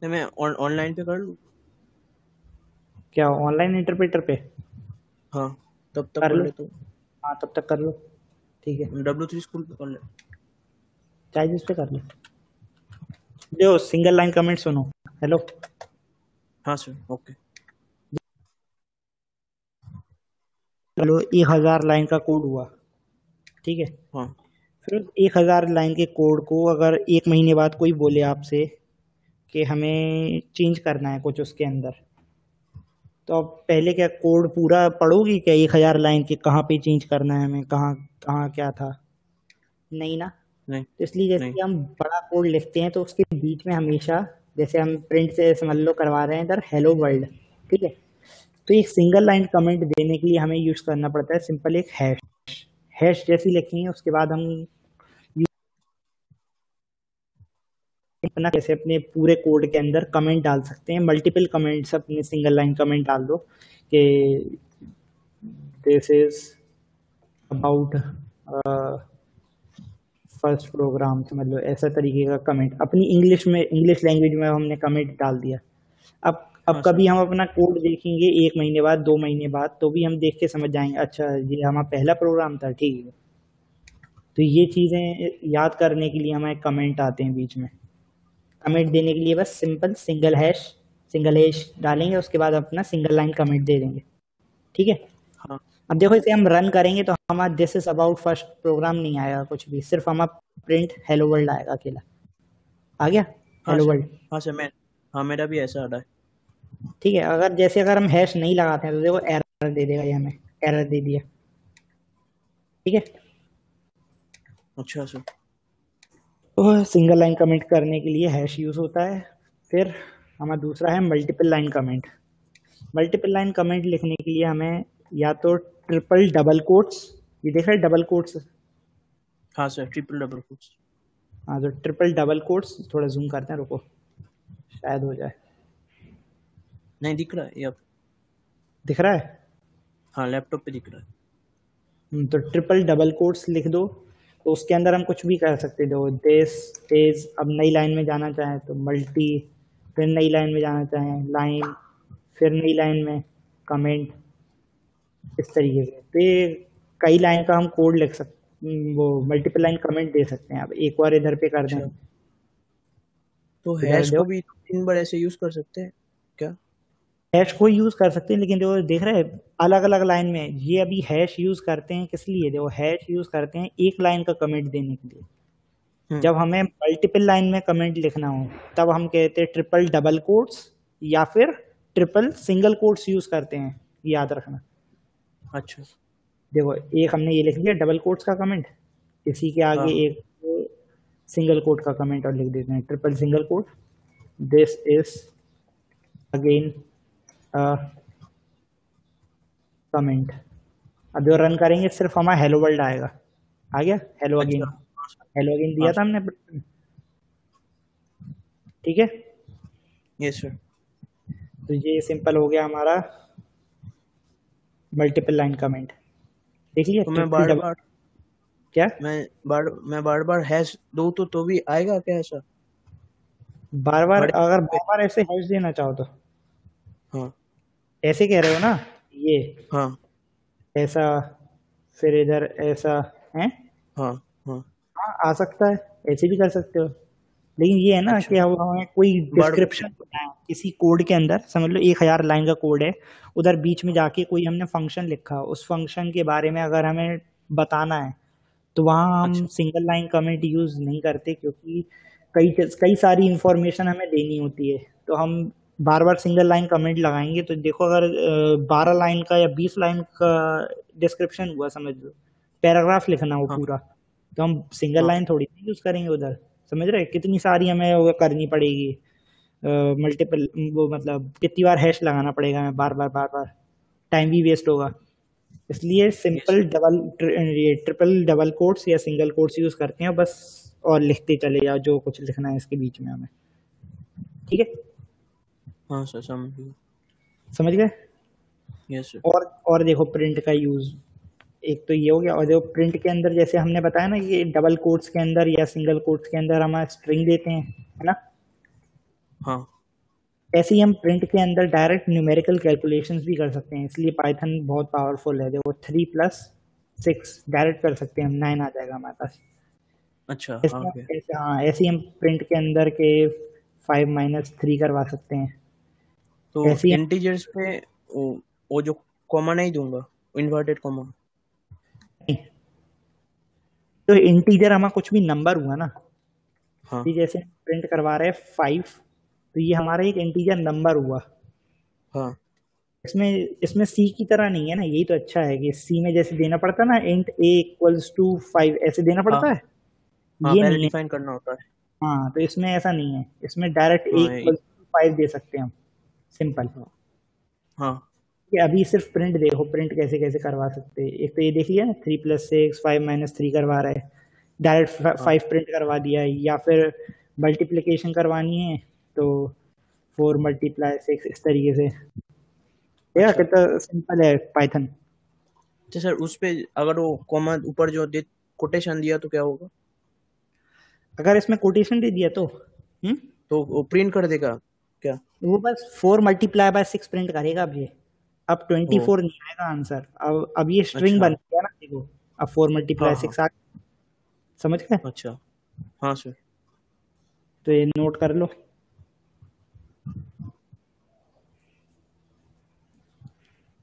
मैं ऑनलाइन पे कर लूँ क्या, ऑनलाइन इंटरप्रेटर पे? हाँ, तब तक कर लो। हाँ तब तक कर लो, ठीक है। W3 स्कूल पे कर लो, चाहे जिस पे कर लो। देखो सिंगल लाइन कमेंट सुनो। हेलो, हाँ सर ओके। चलो 1000 लाइन का कोड हुआ, ठीक है हाँ। फिर 1000 लाइन के कोड को अगर 1 महीने बाद कोई बोले आपसे कि हमें चेंज करना है कुछ उसके अंदर, तो आप पहले क्या कोड पूरा पढ़ोगी क्या 1000 लाइन के, कहाँ पे चेंज करना है हमें, कहाँ क्या था? नहीं ना, नहीं। तो इसलिए जैसे हम बड़ा कोड लिखते हैं तो उसके बीच में हमेशा, जैसे हम प्रिंट से समझ लो करवा रहे हैं इधर हेलो वर्ल्ड, ठीक है, तो एक सिंगल लाइन कमेंट देने के लिए हमें यूज़ करना पड़ता है सिंपल एक हैश जैसी लिखेंगे। उसके बाद हम अपना कैसे अपने पूरे कोड के अंदर कमेंट डाल सकते हैं, मल्टीपल कमेंट्स। अपने सिंगल लाइन कमेंट डाल दो कि this is about first program, समझ लो ऐसा तरीके का कमेंट। अपनी इंग्लिश में, इंग्लिश लैंग्वेज में हमने कमेंट डाल दिया। अब कभी हम अपना कोड देखेंगे 1 महीने बाद, 2 महीने बाद, तो भी हम देख के समझ जाएंगे अच्छा ये हमारा पहला प्रोग्राम था, ठीक है। तो ये चीज़ें याद करने के लिए हमारे कमेंट आते हैं बीच में। कमेंट देने के लिए बस सिंपल सिंगल हैश डालेंगे, उसके बाद अपना सिंगल लाइन कमेंट दे देंगे, ठीक है हाँ। अब देखो इसे हम रन करेंगे तो हमारा this is about first program नहीं आएगा कुछ भी, सिर्फ हमारा प्रिंट हेलो वर्ल्ड आएगा अकेला। आ गया हेलो वर्ल्ड? हाँ सर, मेरा भी ऐसा आ रहा है। ठीक है, अगर जैसे अगर हम हैश नहीं लगाते हैं तो देखो एरर दे देगा, ये हमें एरर दे दिया। ठीक है, अच्छा सर। तो सिंगल लाइन कमेंट करने के लिए हैश यूज होता है। फिर हमारा दूसरा है multiple line comment. Multiple line comment लिखने के लिए हमें या तो ट्रिपल डबल कोट्स, ये देख रहे डबल कोट्स, हाँ सर ट्रिपल डबल कोट्स, हाँ जो ट्रिपल डबल कोट्स, थोड़ा जूम करते हैं रुको शायद हो जाए, नहीं दिख रहा है, ये दिख रहा है, हाँ लैपटॉप पे दिख रहा है। तो ट्रिपल डबल कोट्स लिख दो, तो उसके अंदर हम कुछ भी कर सकते दो, दिस इज, अब नई लाइन में जाना चाहें तो मल्टी, फिर नई लाइन में जाना चाहें लाइन, फिर नई लाइन में कमेंट, इस तरीके से। तो ये कई लाइन का हम कोड लिख सकते, वो मल्टीपल लाइन कमेंट दे सकते हैं। अब एक बार इधर पे कर दें तो हैश को भी तीन बार ऐसे यूज कर सकते हैं क्या? हैश को यूज कर सकते हैं, लेकिन देखो देख रहे हैं अलग अलग लाइन में, ये अभी हैश यूज करते हैं किस लिए, देखो हैश यूज करते हैं एक लाइन का कमेंट देने के लिए। जब हमें मल्टीपल लाइन में कमेंट लिखना हो तब हम कहते हैं ट्रिपल डबल कोट्स या फिर ट्रिपल सिंगल कोट्स यूज करते हैं, याद रखना। अच्छा देखो एक हमने ये लिख दिया डबल कोट्स का कमेंट, इसी के आगे एक सिंगल कोट का कमेंट और लिख देते हैं triple single quote, this is again comment. अब जो रन करेंगे सिर्फ हमारा हेलो वर्ल्ड आएगा, आ गया हेलो अगेन, हेलो अगेन दिया था हमने। ठीक है यस सर। तो ये सिंपल हो गया हमारा मल्टीपल लाइन कमेंट, देख लिया। तो मैं बार बार हैश दूं तो भी आएगा क्या ऐसा? बार बार अगर बार बार ऐसे हैश देना चाहो तो, हाँ ऐसे कह रहे हो ना ये, हाँ ऐसा फिर इधर ऐसा है, हाँ हाँ हाँ आ सकता है, ऐसे भी कर सकते हो। लेकिन ये है ना कि हमें कोई डिस्क्रिप्शन किसी कोड के अंदर, समझ लो 1000 लाइन का कोड है, उधर बीच में जाके कोई हमने फंक्शन लिखा, उस फंक्शन के बारे में अगर हमें बताना है तो वहाँ हम सिंगल लाइन कमेंट यूज नहीं करते, क्योंकि कई सारी इंफॉर्मेशन हमें देनी होती है। तो हम बार बार सिंगल लाइन कमेंट लगाएंगे तो देखो अगर 12 लाइन का या 20 लाइन का डिस्क्रिप्शन हुआ, समझ लो पैराग्राफ लिखना हो पूरा, तो हम सिंगल लाइन थोड़ी नहीं यूज करेंगे उधर, समझ रहे कितनी सारी हमें वो करनी पड़ेगी मल्टीपल, वो मतलब कितनी बार हैश लगाना पड़ेगा हमें बार बार, टाइम भी वेस्ट होगा। इसलिए simple double triple double quotes या सिंगल कोट्स यूज करते हैं बस, और लिखते चले जाओ जो कुछ लिखना है इसके बीच में हमें। ठीक है हाँ सर समझ गए यस। और देखो प्रिंट का यूज, एक तो ये हो गया। और जो प्रिंट के अंदर जैसे हमने बताया ना कि डबल कोट्स के अंदर या सिंगल कोट्स के अंदर हम स्ट्रिंग देते हैं, है ना, हाँ ऐसे ही हम प्रिंट के अंदर डायरेक्ट न्यूमेरिकल कैलकुलेशंस भी कर सकते हैं। इसलिए पाइथन बहुत पावरफुल है, देखो 3 + 6 डायरेक्ट कर सकते हैं हम, 9 आ जाएगा हमारे पास। अच्छा हाँ ऐसे ही हम प्रिंट के अंदर के 5 - 3 करवा सकते हैं। तो ऐसे इंटीजर्स पे वो जो कॉमा नहीं दूंगा, इन्वर्टेड कॉमा, तो इंटीजर हमारा कुछ भी नंबर हुआ ना, हाँ जैसे प्रिंट करवा रहे 5 तो ये हमारा एक इंटीजर नंबर हुआ, हाँ इसमें सी की तरह नहीं है ना, यही तो अच्छा है कि सी में जैसे देना पड़ता ना इंट a = 5 ऐसे देना पड़ता है, ये पहले डिफाइन करना होता है, हाँ तो इसमें ऐसा नहीं है, इसमें डायरेक्ट a = 5 दे सकते हैं हम सिंपल। हाँ कि अभी सिर्फ प्रिंट देखो प्रिंट कैसे कैसे करवा सकते हैं। एक तो ये देख लिया ना 3 + 6 5 - 3 करवा रहा है, डायरेक्ट 5 प्रिंट करवा दिया है। या फिर मल्टीप्लिकेशन करवानी है तो 4 × 6 इस तरीके से। अच्छा। कितना सिंपल है पाइथन। तो सर उस पे अगर वो कॉमा ऊपर जो कोटेशन दिया तो क्या होगा? अगर इसमें कोटेशन दे दिया तो प्रिंट कर देगा क्या? वो बस 4 × 6 प्रिंट करेगा। अब ये अब 24 नहीं आएगा आंसर। अब ये स्ट्रिंग बन गया ना, देखो अब 4 × 6 आ गया, समझ गए? अच्छा हाँ सर, तो ये नोट कर लो।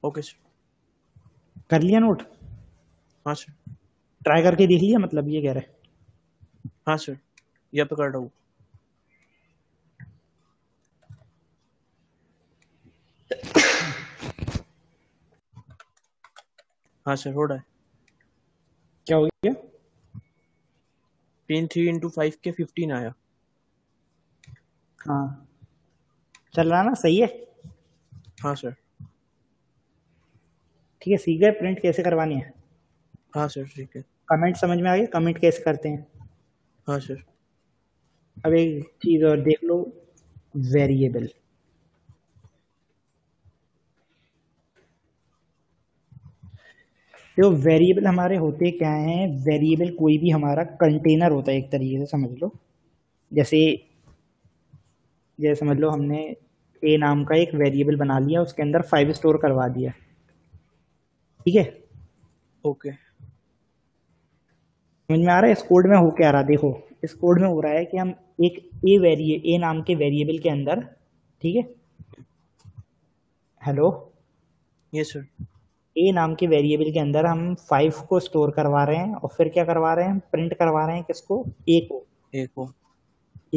ओके सर, कर लिया नोट? हाँ सर, ट्राई करके देख लिया, मतलब ये कह रहे हैं? हाँ सर, यह पकड़ रहा हूँ। हाँ सर हो रहा है। क्या हो गया? 3 into 5 के 15 आया। हाँ चल रहा ना, सही है। हाँ सर ठीक है, सीख गए प्रिंट कैसे करवानी है। हाँ सर ठीक है। कमेंट समझ में आ गया कमेंट कैसे करते हैं। हाँ सर अब एक चीज और देख लो, वेरिएबल। देखो वेरिएबल हमारे होते क्या हैं, वेरिएबल कोई भी हमारा कंटेनर होता है एक तरीके से समझ लो। जैसे समझ लो हमने ए नाम का एक वेरिएबल बना लिया, उसके अंदर 5 स्टोर करवा दिया, ठीक है ओके। समझ में आ रहा है? इस कोड में हो क्या रहा है देखो, इस कोड में हो रहा है कि हम एक ए नाम के वेरिएबल के अंदर, ठीक है हेलो यस सर, ए नाम के वेरिएबल के अंदर हम 5 को स्टोर करवा रहे हैं और फिर क्या करवा रहे हैं, हम प्रिंट करवा रहे हैं किसको, ए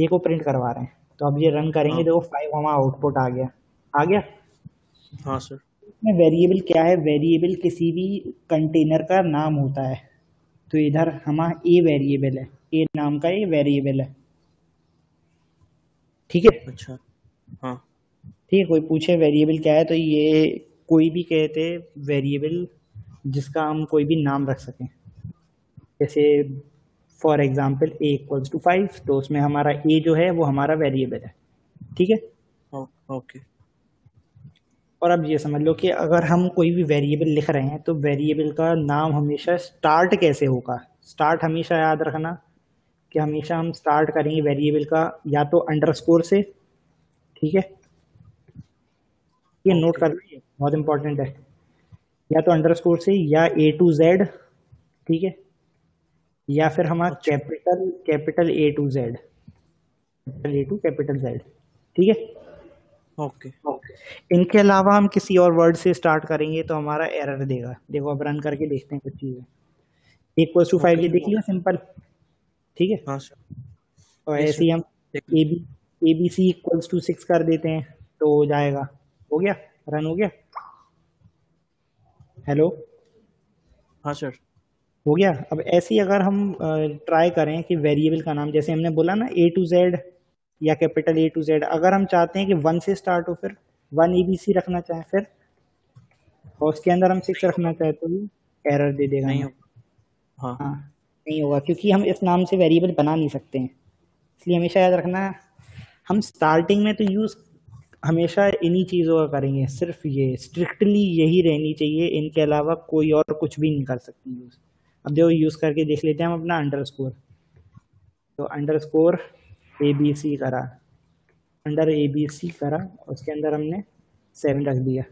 को प्रिंट करवा रहे हैं। तो अब ये रन करेंगे, देखो 5 हमारा आउटपुट आ गया। आ गया हाँ सर। इसमें वेरिएबल क्या है, वेरिएबल किसी भी कंटेनर का नाम होता है। तो इधर हमारा ए वेरिएबल है, ए नाम का ये वेरिएबल है, ठीक है अच्छा हाँ ठीक है। कोई पूछे वेरिएबल क्या है, तो ये कोई भी कहते वेरिएबल जिसका हम कोई भी नाम रख सकें। जैसे फॉर एग्जांपल a = 5, तो उसमें हमारा a जो है वो हमारा वेरिएबल है, ठीक है ओके। और अब ये समझ लो कि अगर हम कोई भी वेरिएबल लिख रहे हैं तो वेरिएबल का नाम हमेशा स्टार्ट कैसे होगा। स्टार्ट हमेशा याद रखना कि हमेशा हम स्टार्ट करेंगे वेरिएबल का या तो अंडरस्कोर से, ठीक है ये नोट कर लीजिए बहुत इंपॉर्टेंट है, या तो अंडरस्कोर से या A to Z, ठीक है, या फिर हमारा capital A to Z, capital A to Z, ठीक है ओके। इनके अलावा हम किसी और वर्ड से स्टार्ट करेंगे तो हमारा एरर देगा। देखो अब रन करके देखते हैं कुछ चीजें। a = 5 ये देखिएगा सिंपल, ठीक है हाँ सर। और ऐसे ही हम ABC = 6 कर देते हैं तो हो जाएगा। हो गया रन, हो गया हेलो हाँ सर हो गया। अब ऐसे ही अगर हम ट्राई करें कि वेरिएबल का नाम, जैसे हमने बोला ना A to Z या कैपिटल A to Z, अगर हम चाहते हैं कि 1 से स्टार्ट हो, फिर 1 ABC रखना चाहें, फिर और उसके अंदर हम 6 रखना चाहें तो भी एरर दे देगा। नहीं हाँ हाँ नहीं होगा, क्योंकि हम इस नाम से वेरिएबल बना नहीं सकते हैं। इसलिए हमेशा याद रखना हम स्टार्टिंग में तो यूज़ हमेशा इन्हीं चीज़ों का करेंगे, सिर्फ ये स्ट्रिक्टली यही रहनी चाहिए, इनके अलावा कोई और कुछ भी नहीं कर सकती यूज़। अब देखो यूज़ करके देख लेते हैं हम अपना अंडरस्कोर। तो अंडरस्कोर ABC करा, अंडर ABC करा, उसके अंदर हमने 7 रख दिया।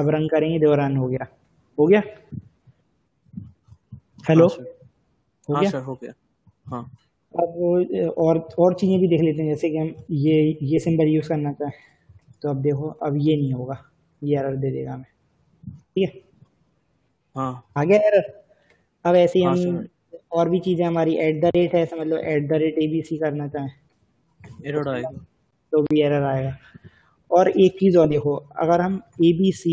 अब रन करेंगे, देखो रन हो गया। हो गया हेलो हाँ सर हो गया हाँ। अब और चीज़ें भी देख लेते हैं, जैसे कि हम ये सिंबल यूज़ करना चाहें तो अब देखो अब ये नहीं होगा, ये एरर दे देगा हमें, ठीक है हाँ आ गया एरर। अब ऐसे ही हाँ हम और भी चीज़ें हमारी @ है, समझ लो @ABC करना चाहें एरर आएगा, तो भी एरर आएगा। और एक चीज़ और देखो, अगर हम ABC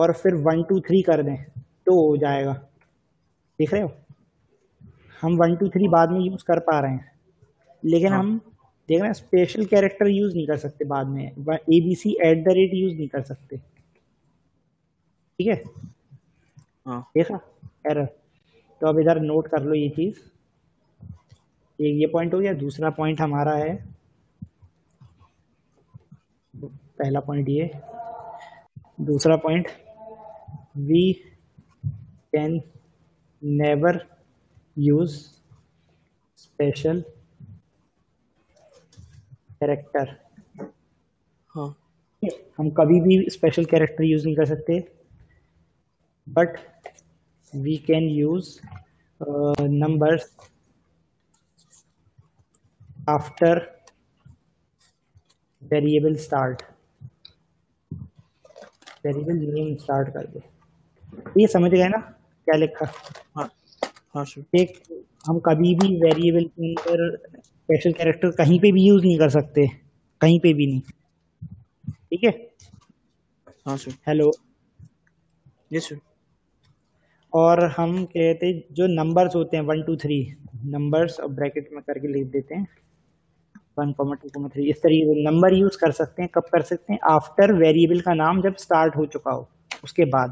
और फिर 1 2 3 कर दें तो हो जाएगा। देख रहे हो हम 1 2 3 बाद में यूज़ कर पा रहे हैं, लेकिन हाँ। हम देख रहे हैं स्पेशल कैरेक्टर यूज़ नहीं कर सकते बाद में, ABC @ यूज़ नहीं कर सकते, ठीक है हाँ। देखा एरर। तो अब इधर नोट कर लो ये चीज़, एक ये पॉइंट हो गया। दूसरा पॉइंट हमारा है, पहला पॉइंट ये, दूसरा point we can never use special character. हाँ हम कभी भी स्पेशल कैरेक्टर यूज़ नहीं कर सकते, but we can use numbers after variable name start कर दे। ये समझ गए ना क्या लिखा हाँ हाँ सर। एक हम कभी भी वेरिएबल के अंदर स्पेशल कैरेक्टर कहीं पे भी यूज़ नहीं कर सकते, कहीं पे भी नहीं, ठीक है हाँ सर हेलो यस सर। और हम कहते हैं जो नंबर्स होते हैं 1 2 3 नंबर्स और ब्रैकेट में करके लिख देते हैं 1 2 3 इस तरीके नंबर यूज़ कर सकते हैं। कब कर सकते हैं? आफ्टर वेरिएबल का नाम जब स्टार्ट हो चुका हो उसके बाद।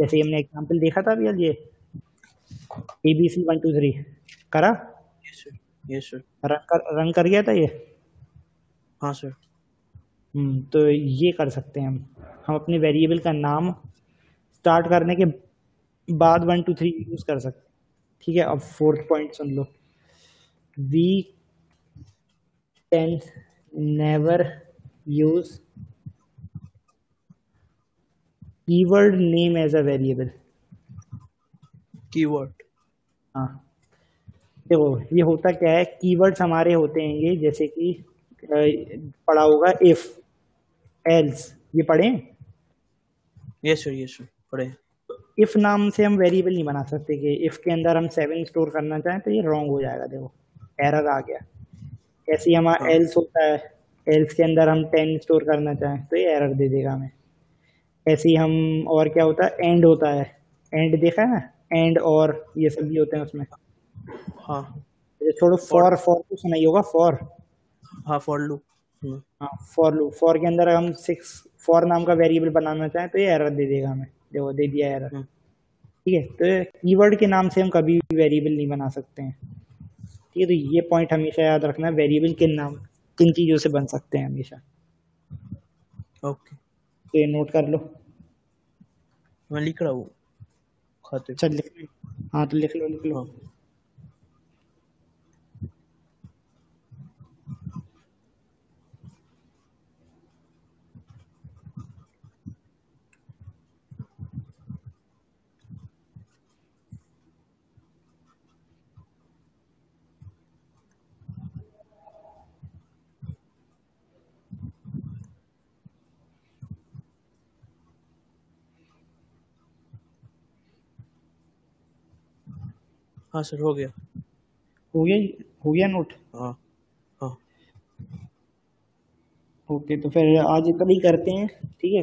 जैसे हमने एग्जांपल देखा था अभी, ये ABC 1 2 3 करा। Yes sir. रन कर गया था ये। हाँ सर। तो ये कर सकते हैं हम अपने वेरिएबल का नाम स्टार्ट करने के बाद 1 2 3 यूज कर सकते हैं। ठीक है, अब 4th पॉइंट सुन लो। We can never use keyword name as a variable. Keyword, हाँ देखो ये होता क्या है, कीवर्ड्स हमारे होते हैं ये, जैसे कि पढ़ा होगा इफ, एल्स, ये पढ़े। यस सर पढ़े। इफ नाम से हम वेरिएबल नहीं बना सकते कि इफ के अंदर हम 7 स्टोर करना चाहें तो ये रॉन्ग हो जाएगा। देखो एरर आ गया। जैसे ही हमारा एल्स होता है, एल्स के अंदर हम 10 स्टोर करना चाहें तो ये एरर दे देगा हमें। ऐसे ही हम, और क्या होता है, एंड होता है। एंड देखा है ना, एंड और ये सब भी होते हैं उसमें। हाँ छोड़ो, फॉर तो सुना ही होगा, फॉर। हाँ फॉर लूप। हाँ फॉर लूप, फॉर के अंदर हम 6 फॉर नाम का वेरिएबल बनाना चाहें तो ये एरर दे देगा हमें। देखो दे दिया एरर। ठीक है, तो कीवर्ड के नाम से हम कभी भी वेरिएबल नहीं बना सकते हैं। ठीक है, तो ये पॉइंट हमेशा याद रखना, वेरिएबल के नाम किन चीज़ों से बन सकते हैं हमेशा। ओके, तो ये नोट कर लो। मैं लिख रहा हूँ। अच्छा लिख, हाँ तो लिख लो। हाँ सर, हो गया नोट। हाँ ओके, तो फिर आज इतना ही करते हैं। ठीक है,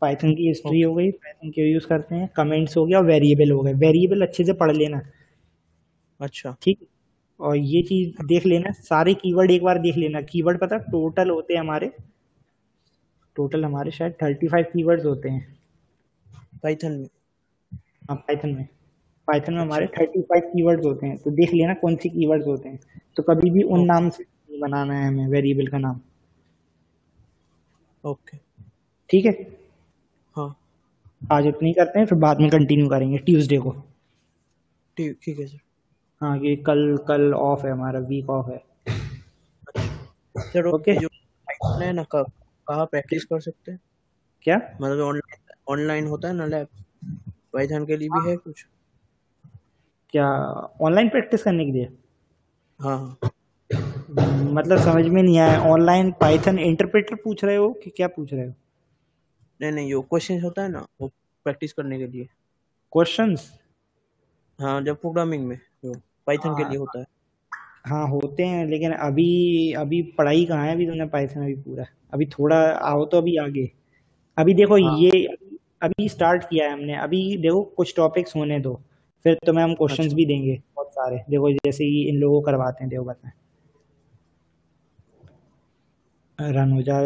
पाइथन की हिस्ट्री हो गई, पाइथन के यूज़ करते हैं, कमेंट्स हो गया और वेरिएबल हो गए। वेरिएबल अच्छे से पढ़ लेना। अच्छा ठीक, और ये चीज़ देख लेना, सारे कीवर्ड एक बार देख लेना। कीवर्ड पता टोटल होते हैं हमारे, टोटल हमारे शायद 35 कीवर्ड्स होते हैं पाइथन में। हाँ पाइथन में हमारे 35 कीवर्ड्स होते हैं, तो देख लेना कौन सी कीवर्ड्स होते हैं। तो कभी भी उन नाम से नहीं बनाना है हमें वेरिएबल का नाम। ओके ठीक है, हाँ आज इतना ही करते हैं, फिर बाद में कंटिन्यू करेंगे ट्यूसडे को। ठीक है सर। हाँ ये कल ऑफ है हमारा, वीक ऑफ है। सर ओके, जो पाइथन है ना, कहाँ प्रैक्टिस कर सकते हैं? क्या मतलब ऑनलाइन होता है ना लैब, पाइथन के लिए भी है कुछ क्या ऑनलाइन प्रैक्टिस करने के लिए? हाँ मतलब समझ में नहीं आया। ऑनलाइन पाइथन इंटरप्रेटर पूछ रहे हो कि क्या पूछ रहे हो? नहीं वो क्वेश्चन होता है ना, वो प्रैक्टिस करने के लिए क्वेश्चंस। हाँ जब प्रोग्रामिंग में पाइथन के लिए होता है। हाँ होते हैं, लेकिन अभी पढ़ाई कहाँ है, अभी तुमने पाइथन अभी पूरा, अभी थोड़ा आओ तो अभी आगे। अभी देखो ये अभी स्टार्ट किया है हमने, अभी देखो कुछ टॉपिक्स होने दो, फिर तुम्हें हम क्वेश्चंस भी देंगे बहुत सारे। देखो जैसे ही इन लोगों को करवाते हैं, देखो बताएं। रन हो जा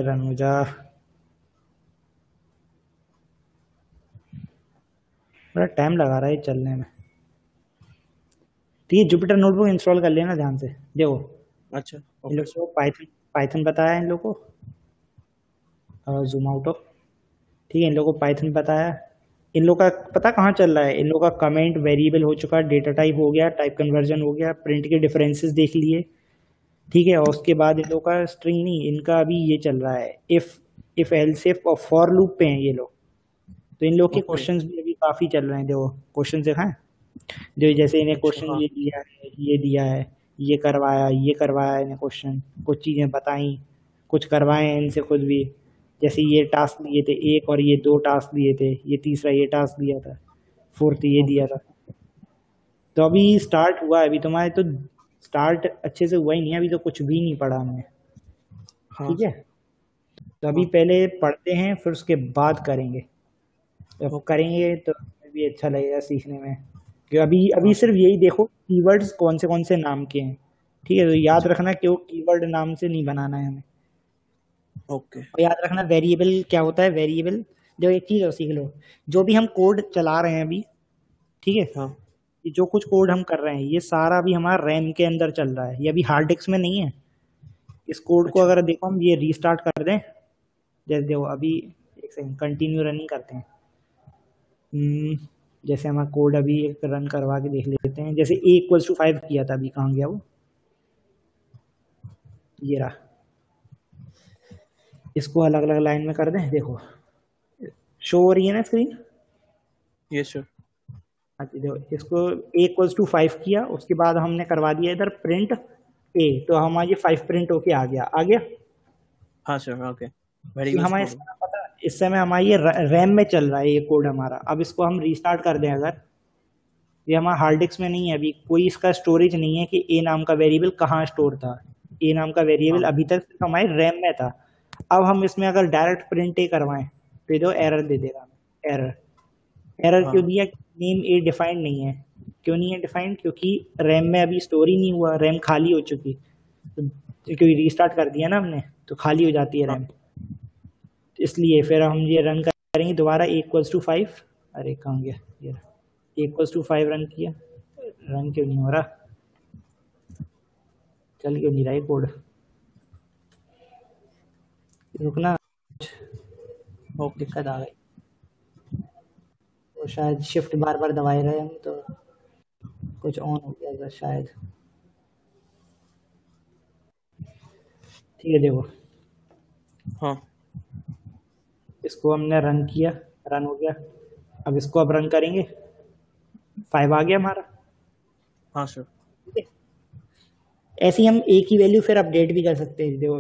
बड़ा टाइम लगा रहा है चलने में। ठीक है, जुपिटर नोटबुक इंस्टॉल कर लेना ध्यान से, देखो। अच्छा इन लोगों को पाइथन बताया इन लोगों को, जूम आउट हो। ठीक है, इन लोगों को पाइथन बताया। इन लोग का पता कहाँ चल रहा है, इन लोग का कमेंट वेरिएबल हो चुका है, डेटा टाइप हो गया, टाइप कन्वर्जन हो गया, प्रिंट के डिफरेंसेस देख लिए। ठीक है, और उसके बाद इन लोग का स्ट्रिंग नहीं, इनका अभी ये चल रहा है इफ एल्स इफ और फॉर लूप पे हैं ये लोग। तो इन लोग के क्वेश्चंस भी अभी काफ़ी चल रहे हैं। देखो क्वेश्चन दिखाएं, जो जैसे इन्हें क्वेश्चन ये दिया है, ये करवाया इन्हें क्वेश्चन, कुछ चीज़ें बताई, कुछ करवाएं इनसे खुद भी। जैसे ये टास्क दिए थे एक, और ये 2 टास्क दिए थे, ये तीसरा ये टास्क दिया था, 4th ये दिया था। तो अभी स्टार्ट हुआ है, अभी तुम्हारे तो स्टार्ट अच्छे से हुआ ही नहीं है, अभी तो कुछ भी नहीं पढ़ा हमने। ठीक है, तो अभी पहले पढ़ते हैं, फिर उसके बाद करेंगे। तो अच्छा लगेगा सीखने में। अभी अभी सिर्फ यही देखो कीवर्ड्स कौन से नाम के हैं, ठीक है। तो याद रखना कि वो कीवर्ड नाम से नहीं बनाना है हमें, ओके। और याद रखना वेरिएबल क्या होता है। वेरिएबल जो एक चीज़ और सीख लो, जो भी हम कोड चला रहे हैं अभी, ठीक है, हाँ, जो कुछ कोड हम कर रहे हैं ये सारा अभी हमारा रैम के अंदर चल रहा है, ये अभी हार्ड डिस्क में नहीं है। इस कोड को अगर देखो हम ये रीस्टार्ट कर दें, जैसे देखो अभी एक सेकंड कंटिन्यू रनिंग करते हैं, जैसे हमारा कोड अभी एक रन करवा के देख लेते हैं। जैसे a = 5 किया था, अभी कहाँ गया वो, ये रहा। इसको अलग अलग लाइन में कर दें, देखो शो हो रही है ना स्क्रीन, ये शो। अच्छा देखो, इसको a = 5 किया, उसके बाद हमने करवा दिया इधर प्रिंट a, तो हमारा ये 5 प्रिंट होके आ गया, आ गया, हाँ सर, ओके। हमारे पता इस समय हमारा ये रैम में चल रहा है ये कोड हमारा। अब इसको हम रीस्टार्ट कर दें, अगर ये हमारा हार्ड डिस्क में नहीं है, अभी कोई इसका स्टोरेज नहीं है कि a नाम का वेरिएबल कहाँ स्टोर था। a नाम का वेरिएबल अभी तक हमारे रैम में था। अब हम इसमें अगर डायरेक्ट प्रिंट a करवाएं तो जो एरर दे देगा, एरर। एरर क्यों दिया? नेम a डिफाइंड नहीं है। क्यों नहीं है डिफाइंड? क्योंकि रैम में अभी स्टोर ही नहीं हुआ, रैम खाली हो चुकी, तो क्योंकि रीस्टार्ट कर दिया ना हमने, तो खाली हो जाती है रैम, इसलिए फिर हम ये रन करेंगे दोबारा a = 5। अरे कहाँ गया ये, a = 5 रन किया, रन क्यों नहीं हो रहा, चल क्यों नहीं रहा है कोड, रुकना, बहुत दिक्कत आ गई, तो शायद शिफ्ट बार बार दबाए रहे हम तो कुछ ऑन हो गया था शायद, ठीक है। देखो हाँ, इसको हमने रन किया, रन हो गया। अब इसको अब रन करेंगे, 5 आ गया हमारा, हाँ सर, ठीक है। ऐसे ही हम a की वैल्यू फिर अपडेट भी कर सकते हैं। देखो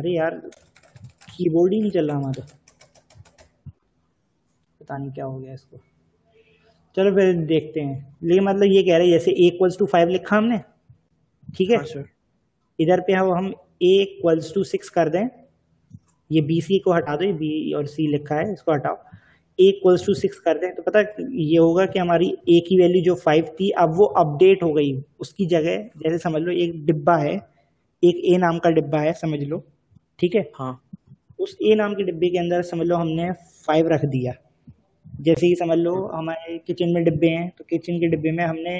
अरे यार कीबोर्ड ही नहीं चल रहा हमारा, पता नहीं क्या हो गया इसको, चलो फिर देखते हैं। लेकिन मतलब ये कह रहे हैं जैसे a = 5 लिखा हमने, ठीक है, हाँ सर, इधर पे हम a = 6 कर दें, ये BC को हटा दो, ये B और C लिखा है इसको हटाओ, a = 6 कर दें, तो पता ये होगा कि हमारी a की वैल्यू जो 5 थी अब वो अपडेट हो गई। उसकी जगह जैसे समझ लो एक डिब्बा है, एक a नाम का डिब्बा है समझ लो, ठीक है, हाँ, उस a नाम के डिब्बे के अंदर समझ लो हमने 5 रख दिया। जैसे ही समझ लो हमारे किचन में डिब्बे हैं, तो किचन के डिब्बे में हमने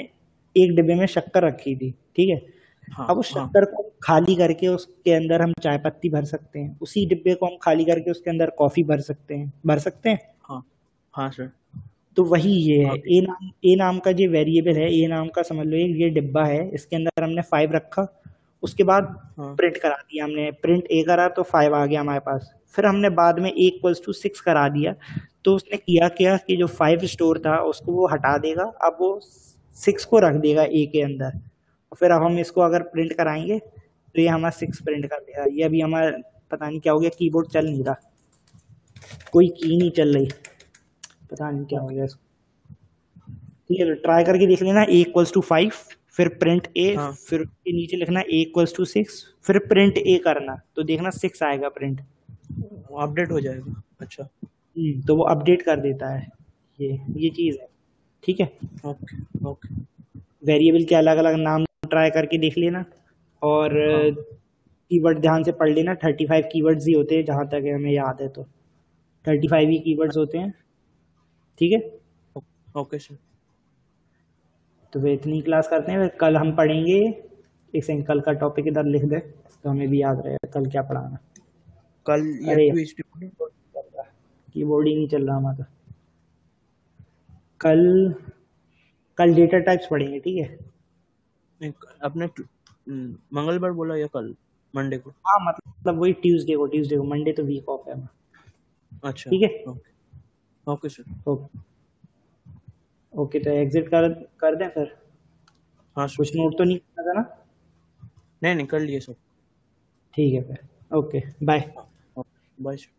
एक डिब्बे में शक्कर रखी थी, ठीक है, हाँ, अब उस शक्कर को खाली करके उसके अंदर हम चाय पत्ती भर सकते हैं, उसी डिब्बे को हम खाली करके उसके अंदर कॉफी भर सकते हैं, हाँ हाँ सर। तो वही ये है a नाम का जो वेरिएबल है, a नाम का समझ लो ये डिब्बा है, इसके अंदर हमने 5 रखा, उसके बाद प्रिंट करा दिया हमने, प्रिंट a करा तो 5 आ गया हमारे पास। फिर हमने बाद में a = 6 करा दिया, तो उसने किया क्या कि जो 5 स्टोर था उसको वो हटा देगा, अब वो 6 को रख देगा a के अंदर। फिर अब हम इसको अगर प्रिंट कराएंगे तो ये हमारा 6 प्रिंट कर देगा। ये अभी हमारा पता नहीं क्या हो गया, कीबोर्ड चल नहीं रहा, कोई की नहीं चल रही, पता नहीं क्या हो गया इसको, ठीक है। तो ट्राई करके देख लेना, a = 5 फिर प्रिंट a, हाँ, फिर के नीचे लिखना a = 6 फिर प्रिंट a करना, तो देखना 6 आएगा प्रिंट, अपडेट हो जाएगा, अच्छा, तो वो अपडेट कर देता है, ये चीज़ है, ठीक है, ओके ओके। वेरिएबल के अलग अलग नाम ट्राई करके देख लेना, और कीवर्ड ध्यान से पढ़ लेना, 35 कीवर्ड्स ही होते हैं जहाँ तक हमें याद है, तो 35 ही कीवर्ड्स होते हैं, ठीक है, ओके सर। तो वे इतनी क्लास करते हैं, कल हम पढ़ेंगे, एक सेकंड कल का टॉपिक इधर लिख दे तो हमें भी याद रहेगा कल क्या पढ़ाना। कल कीबोर्ड ही नहीं चल रहा हमारा, कल डेटा टाइप्स पढ़ेंगे, ठीक है, अपने मंगलवार बोला या कल मंडे को, हाँ मतलब वही ट्यूसडे को, मंडे तो वीक ऑफ है, अच्छा, ठीक है, ओके सर, ओके। तो एग्जिट कर दें फिर, हाँ, कुछ नोट तो नहीं करना था ना? नहीं, कर लिए सर, ठीक है फिर, ओके, बाय बाय।